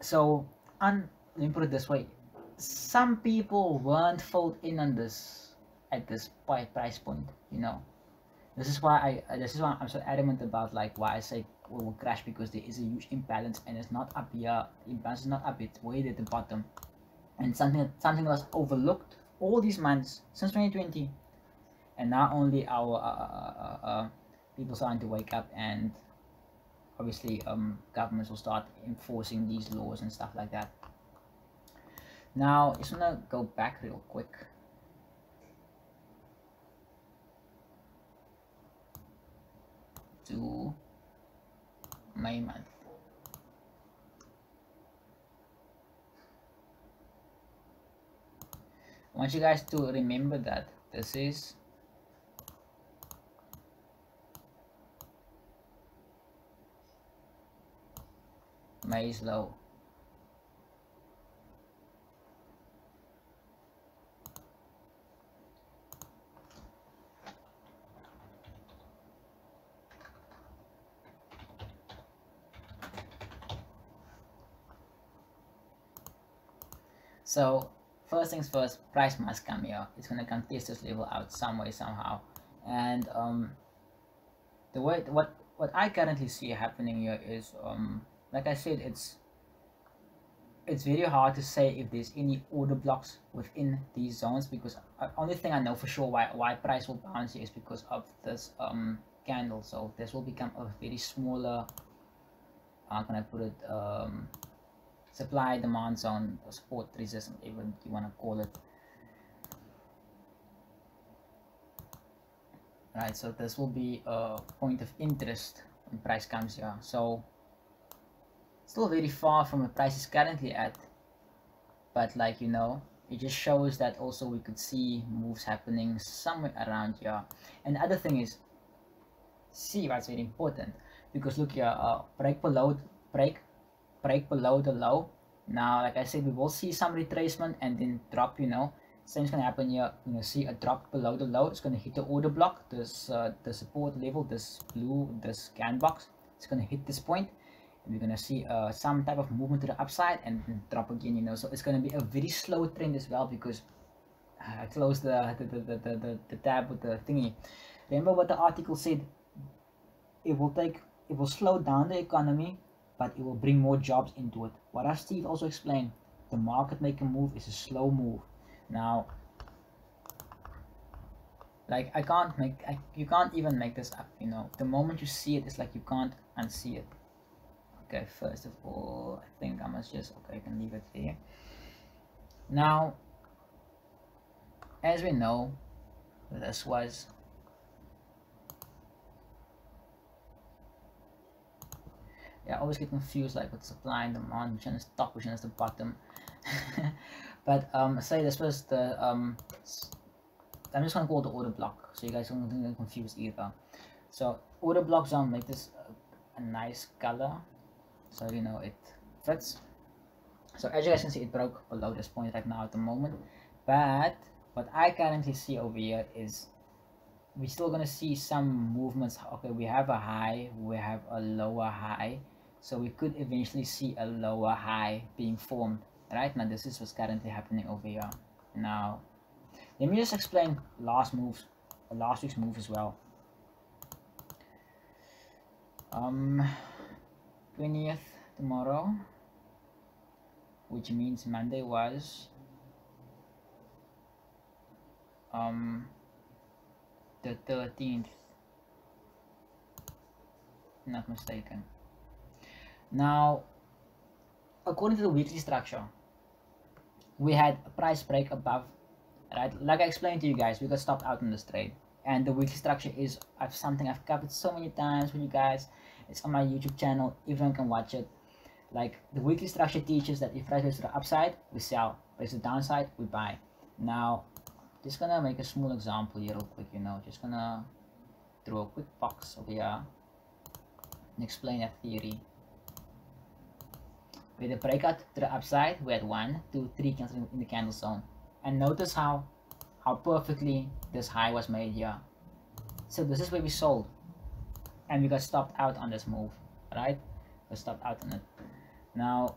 so un, let me put it this way. Some people weren't fooled in on this. At this price point, you know, this is why I this is why I'm so adamant about like why I say we will crash, because there is a huge imbalance and it's not up here. Imbalance is not up; it's way at the bottom, and something something was overlooked all these months since twenty twenty, and now only our uh, uh, uh, people starting to wake up and obviously um, governments will start enforcing these laws and stuff like that. Now, just want to go back real quick. To May month. I want you guys to remember that this is May's low. So first things first, price must come here. It's gonna contest this level out some way somehow. And um, the way what what I currently see happening here is um, like I said, it's it's very hard to say if there's any order blocks within these zones, because the only thing I know for sure why why price will bounce here is because of this um candle. So this will become a very smaller. How can I put it? Um, Supply, demand zone, support, resistance, even you want to call it. Right, so this will be a point of interest when price comes here. So, still very far from where price is currently at. But like, you know, it just shows that also we could see moves happening somewhere around here. And the other thing is, see what's very important. Because look here, uh, break below, break. break below the low. Now like I said, we will see some retracement and then drop, you know, same is going to happen here. You know, see a drop below the low, it's going to hit the order block, this uh, the support level, this blue, this Gann box, it's going to hit this point, and we're going to see uh, some type of movement to the upside and then drop again, you know. So it's going to be a very slow trend as well, because I closed the the, the, the, the, the, the tab with the thingy. Remember what the article said, it will take, it will slow down the economy, but it will bring more jobs into it. What as Steve also explained, the market maker move is a slow move. Now, like I can't make, I, you can't even make this up, you know. The moment you see it, it's like you can't unsee it. Okay, first of all, I think I must just, okay, I can leave it there. Now, as we know, this was I always get confused, like with supply and demand, which one is top, which one is the bottom. But um, say this was the um, I'm just gonna call it the order block, so you guys don't get confused either. So order block zone, make this a, a nice color, so you know it fits. So as you guys can see, it broke below this point right now at the moment. But what I currently see over here is we're still gonna see some movements. Okay, we have a high, we have a lower high. So we could eventually see a lower high being formed. Right now, this is what's currently happening over here. Now, let me just explain last moves, last week's move as well. Um, twentieth tomorrow, which means Monday was um the thirteenth, not mistaken. Now, according to the weekly structure, we had a price break above, right? Like I explained to you guys, we got stopped out in this trade, and the weekly structure is I've, something I've covered so many times with you guys. It's on my YouTube channel, everyone can watch it. Like, the weekly structure teaches that if price goes to the upside, we sell, price to the downside, we buy. Now, just gonna make a small example here real quick, you know, just gonna throw a quick box over here and explain a theory. With the breakout to the upside, we had one, two, three candles in the candle zone. And notice how how perfectly this high was made here. So this is where we sold. And we got stopped out on this move, right? We stopped out on it. Now,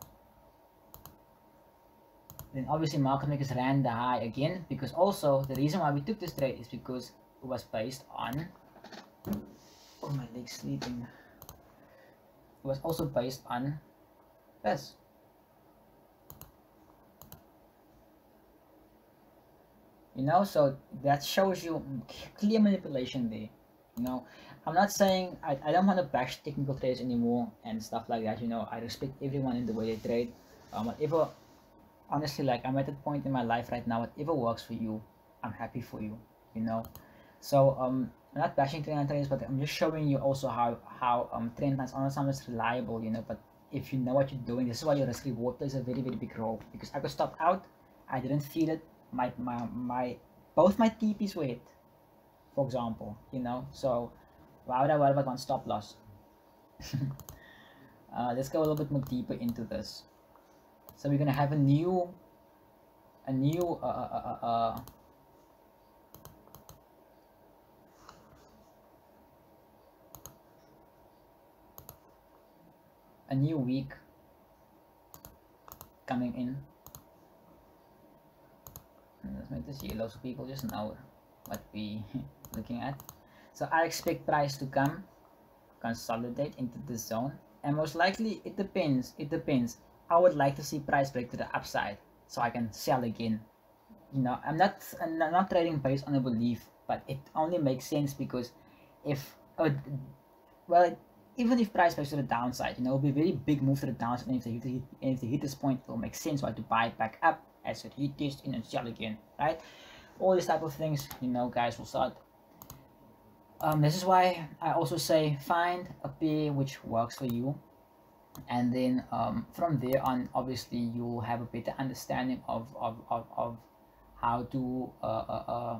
then obviously market makers ran the high again, because also the reason why we took this trade is because it was based on, oh, my leg's sleeping. It was also based on this. You know, so that shows you clear manipulation there. You know, I'm not saying I, I don't want to bash technical traders anymore and stuff like that. You know, I respect everyone in the way they trade. Um, whatever, honestly, like I'm at that point in my life right now. Whatever works for you, I'm happy for you. You know, so um, I'm not bashing trend traders, but I'm just showing you also how how um trend lines aren't sometimes reliable. You know, but if you know what you're doing, this is why your risk reward plays a very very big role, because I got stopped out. I didn't feel it. My my my both my T Ps were hit, for example. You know, so. Why would I worry about one stop loss? uh, let's go a little bit more deeper into this. So we're gonna have a new, a new, uh, uh, uh, uh, a new week coming in. Let's make this yellow so people just know what we looking at. So I expect price to come, consolidate into this zone, and most likely it depends, it depends. I would like to see price break to the upside so I can sell again. You know, I'm not, I'm not trading based on a belief, but it only makes sense because if, uh, well, even if price breaks to the downside, you know, it'll be a very big move to the downside, and if they hit, and if they hit this point, it'll make sense why to buy back up as it retests in and sell again, right? All these type of things, you know, guys will start. Um, this is why I also say find a pair which works for you, and then um, from there on, obviously you'll have a better understanding of of, of, of how to uh, uh, uh,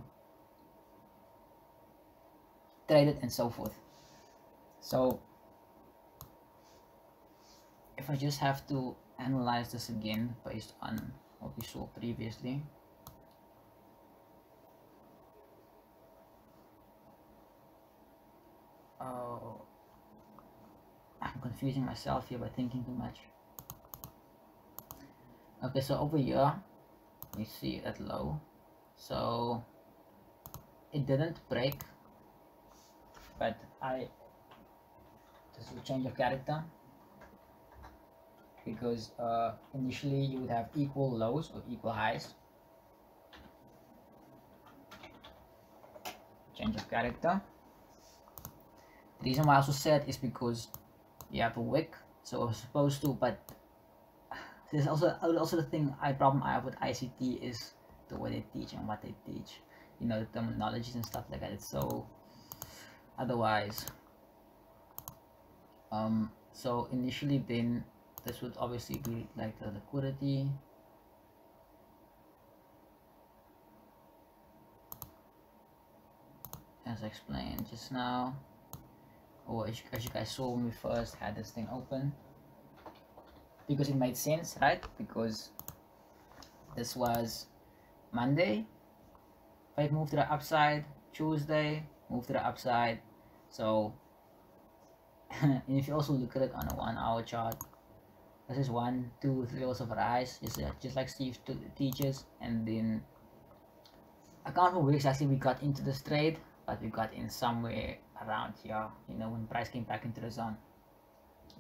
trade it and so forth. So if I just have to analyze this again based on what we saw previously. Oh, I'm confusing myself here by thinking too much. Okay, so over here, you see that low. So it didn't break, but I this will change of character because uh, initially you would have equal lows or equal highs. Change of character. The reason why I also said is because you have a wick, so I was supposed to, but there's also also the thing I problem I have with I C T is the way they teach and what they teach, you know, the terminologies and stuff like that. It's so otherwise. Um. So initially, then this would obviously be like the liquidity. As I explained just now. Or as you, as you guys saw when we first had this thing open, because it made sense, right? Because this was Monday, it moved to the upside, Tuesday moved to the upside. So and if you also look at it on a one hour chart, this is one two three levels of rise, just, just like Steve teaches. And then I can't remember exactly we got into this trade, but we got in somewhere around here, you know, when price came back into the zone.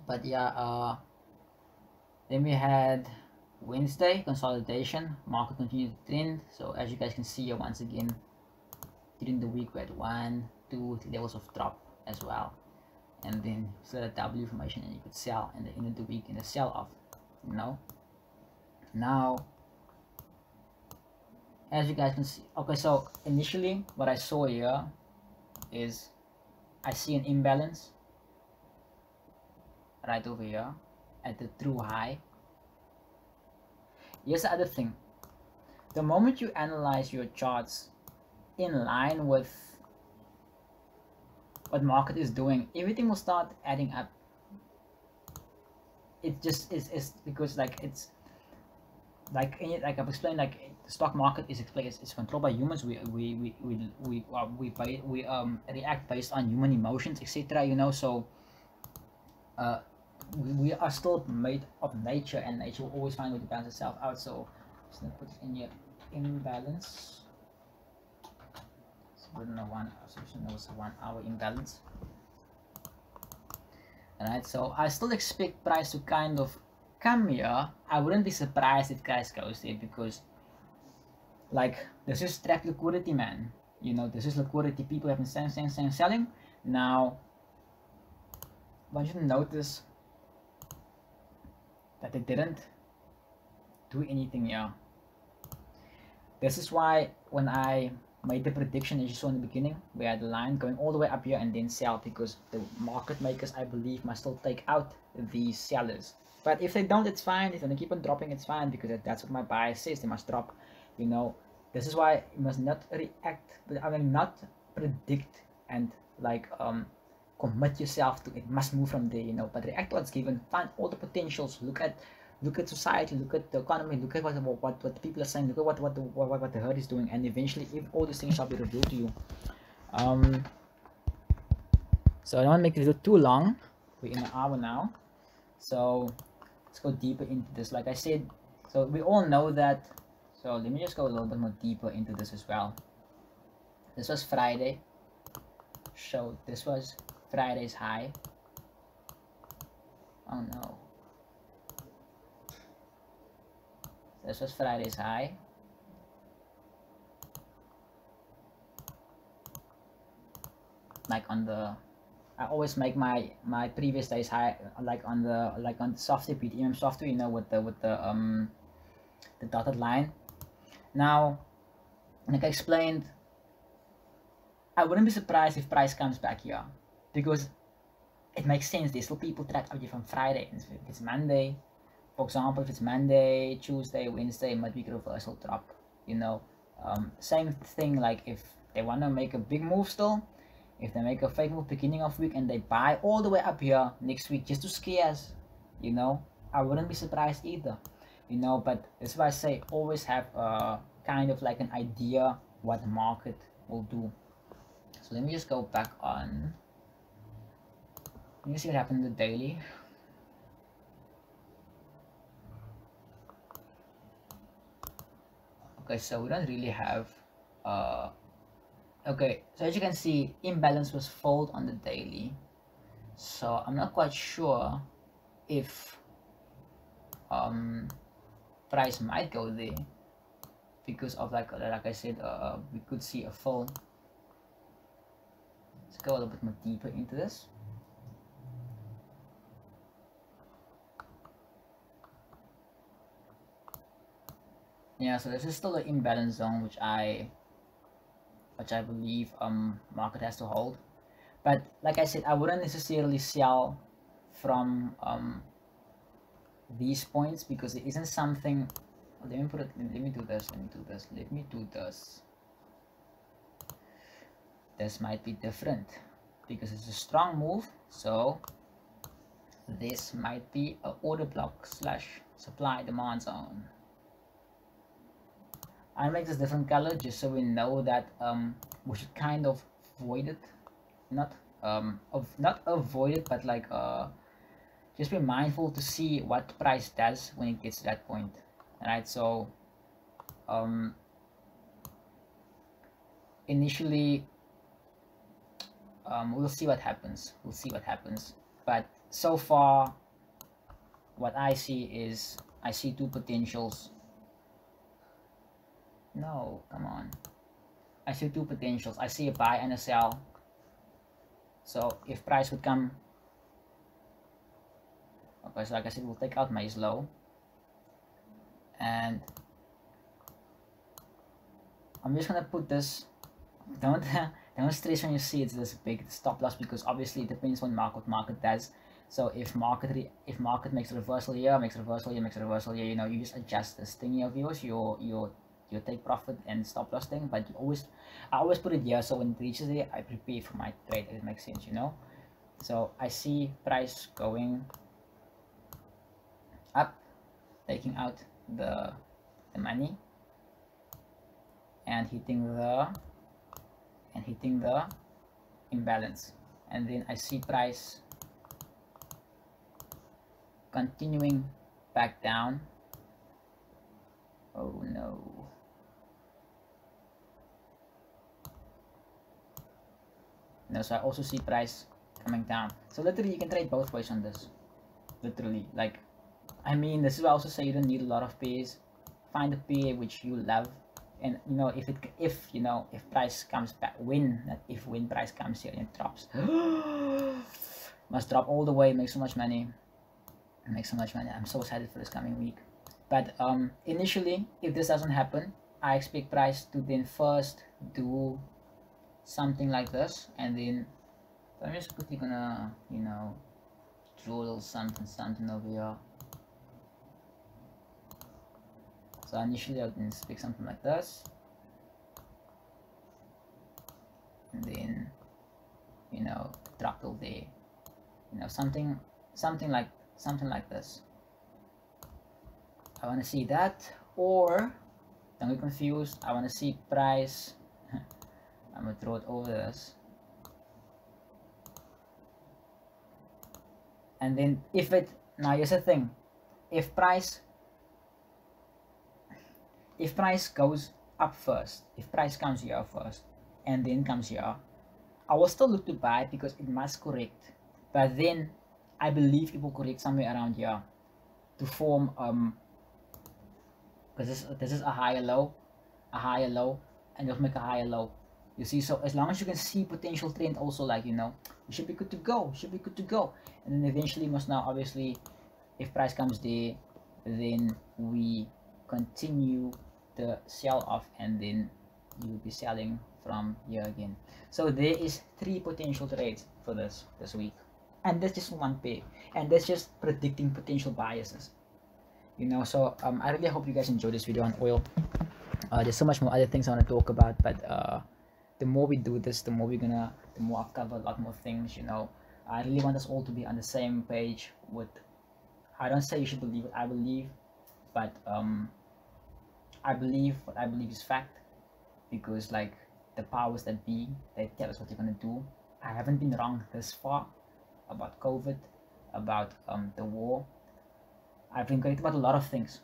But yeah, uh then we had Wednesday consolidation, market continued to trend. So as you guys can see here, once again during the week we had one two three levels of drop as well, and then still a W formation, and you could sell in the end of the week in the sell off, you know. Now as you guys can see, okay, so initially what I saw here is I see an imbalance right over here at the true high. Here's the other thing. The moment you analyze your charts in line with what market is doing, everything will start adding up. It just is is because like it's like in it, like I've explained, like the stock market is explained, it's controlled by humans. We we we we we uh, we, buy, we um react based on human emotions, et cetera. You know, so uh, we, we are still made of nature, and nature will always find a way to balance itself out. So just gonna put it in here, imbalance. So we don't know one. So we know it's a one-hour imbalance. All right. So I still expect price to kind of come here. I wouldn't be surprised if price goes there, because like this is trap liquidity, man. You know, this is liquidity. People have been selling, selling, selling, selling. Now, I want you to notice that they didn't do anything here. This is why when I made the prediction, as you saw in the beginning, we had the line going all the way up here and then sell, because the market makers, I believe, must still take out these sellers. But if they don't, it's fine. If they keep on dropping, it's fine, because that's what my bias says. They must drop, you know. This is why you must not react, I mean, not predict and like um, commit yourself to it must move from there, you know, but react to what's given. Find all the potentials. Look at look at society, look at the economy, look at what what, what people are saying, look at what what the, what, what the herd is doing, and eventually if all these things shall be revealed to you. Um, so I don't want to make this too long. We're in an hour now, so let's go deeper into this. Like I said, so we all know that. So let me just go a little bit more deeper into this as well. This was Friday, so this was Friday's high. Oh no. This was Friday's high. Like on the, I always make my my previous day's high like on the like on the software, P T M software, you know, with the with the um the dotted line. Now, like I explained, I wouldn't be surprised if price comes back here, because it makes sense. There's still people trapped out here from Friday. It's, it's Monday. For example, if it's Monday, Tuesday, Wednesday, midweek reversal drop, you know, um, same thing. Like if they want to make a big move still, if they make a fake move beginning of week and they buy all the way up here next week just to scare us, you know, I wouldn't be surprised either, you know. But that's why I say always have a kind of like an idea what the market will do. So let me just go back on. Let me see what happened in the daily. Okay, so we don't really have uh okay, so as you can see, imbalance was filled on the daily, so I'm not quite sure if um price might go there because of like like I said, uh we could see a fall. Let's go a little bit more deeper into this. Yeah, so this is still an imbalance zone, which I, which I believe um market has to hold. But like I said, I wouldn't necessarily sell from um these points because it isn't something. Let me put it. Let me do this. Let me do this. Let me do this. This might be different because it's a strong move. So this might be an order block slash supply demand zone. I make this different color just so we know that um we should kind of avoid it, not um of not avoid it, but like uh just be mindful to see what price does when it gets to that point. All right, so um initially um we'll see what happens, we'll see what happens, but so far what I see is I see two potentials. No, come on. I see two potentials. I see a buy and a sell. So if price would come, okay, so like I said, we'll take out my low. And I'm just gonna put this. Don't don't stress when you see it's this big stop loss, because obviously it depends on market what market does. So if market re if market makes a reversal here, makes a reversal here, makes a reversal here, you know, you just adjust this thing here, viewers, your your you take profit and stop loss thing, but you always, I always put it here, so when it reaches there, I prepare for my trade. It makes sense, you know. So I see price going up, taking out the the money, and hitting the and hitting the imbalance, and then I see price continuing back down. Oh no. No, so I also see price coming down. So literally you can trade both ways on this. Literally, like, I mean, this is why I also say you don't need a lot of pairs. Find a pair which you love and you know, if it if you know if price comes back, when that if when price comes here and it drops, must drop all the way, make so much money, make so much money. I'm so excited for this coming week. But um, initially, if this doesn't happen, I expect price to then first do something like this, and then I'm just quickly gonna you know draw a little something something over here. So initially I can pick something like this, and then you know drop all day, you know something something like something like this. I want to see that, or don't get confused. I want to see price. I'm gonna throw it over this, and then if it now here's the thing, if price. If price goes up first, if price comes here first and then comes here, I will still look to buy because it must correct. But then I believe it will correct somewhere around here to form um because this this is a higher low, a higher low, and you'll make a higher low. You see, so as long as you can see potential trend also, like you know, you should be good to go, should be good to go. And then eventually must now obviously if price comes there, then we continue the sell off, and then you'll be selling from here again. So there is three potential trades for this this week, and that's just one pair, and that's just predicting potential biases, you know. So um I really hope you guys enjoyed this video on oil. Uh there's so much more other things I want to talk about, but uh the more we do this, the more we're gonna the more I've covered a lot more things, you know. I really want us all to be on the same page with, I don't say you should believe what I believe, but um I believe what I believe is fact, because like the powers that be, they tell us what they're gonna do. I haven't been wrong this far about COVID, about um the war. I've been correct about a lot of things.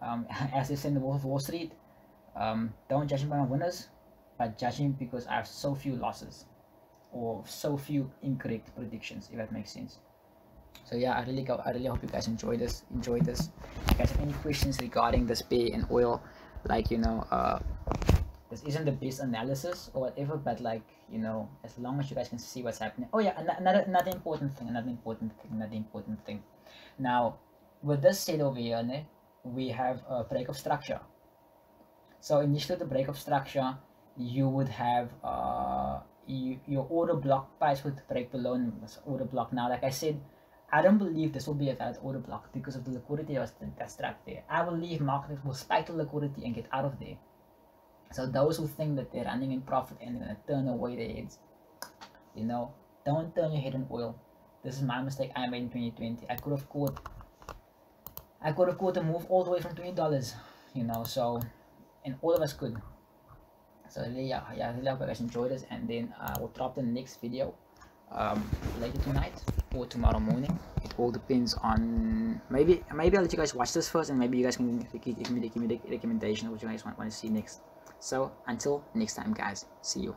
Um as they say in the Wolf of Wall Street, um don't judge me by my winners, but judge me because I have so few losses or so few incorrect predictions, if that makes sense. So yeah, I really go I really hope you guys enjoy this enjoy this if you guys have any questions regarding this pay and oil, like you know uh this isn't the best analysis or whatever, but like you know as long as you guys can see what's happening. Oh yeah, another another important thing another important thing another important thing now with this said over here, né, we have a break of structure. So initially the break of structure, you would have uh you, your order block price would break below this order block. Now like I said, I don't believe this will be a valid order block because of the liquidity that's trapped there. I believe markets will spike the liquidity and get out of there. So those who think that they're running in profit and they're going to turn away their heads, you know, don't turn your head on oil. This is my mistake I made in twenty twenty. I could have caught, I could have caught a move all the way from twenty dollars, you know, so, and all of us could. So yeah, yeah, I really hope you guys enjoyed this, and then I uh, will drop the next video um later tonight or tomorrow morning. It all depends on, maybe maybe I'll let you guys watch this first, and maybe you guys can give me the recommendation of what you guys want, want to see next. So until next time guys, see you.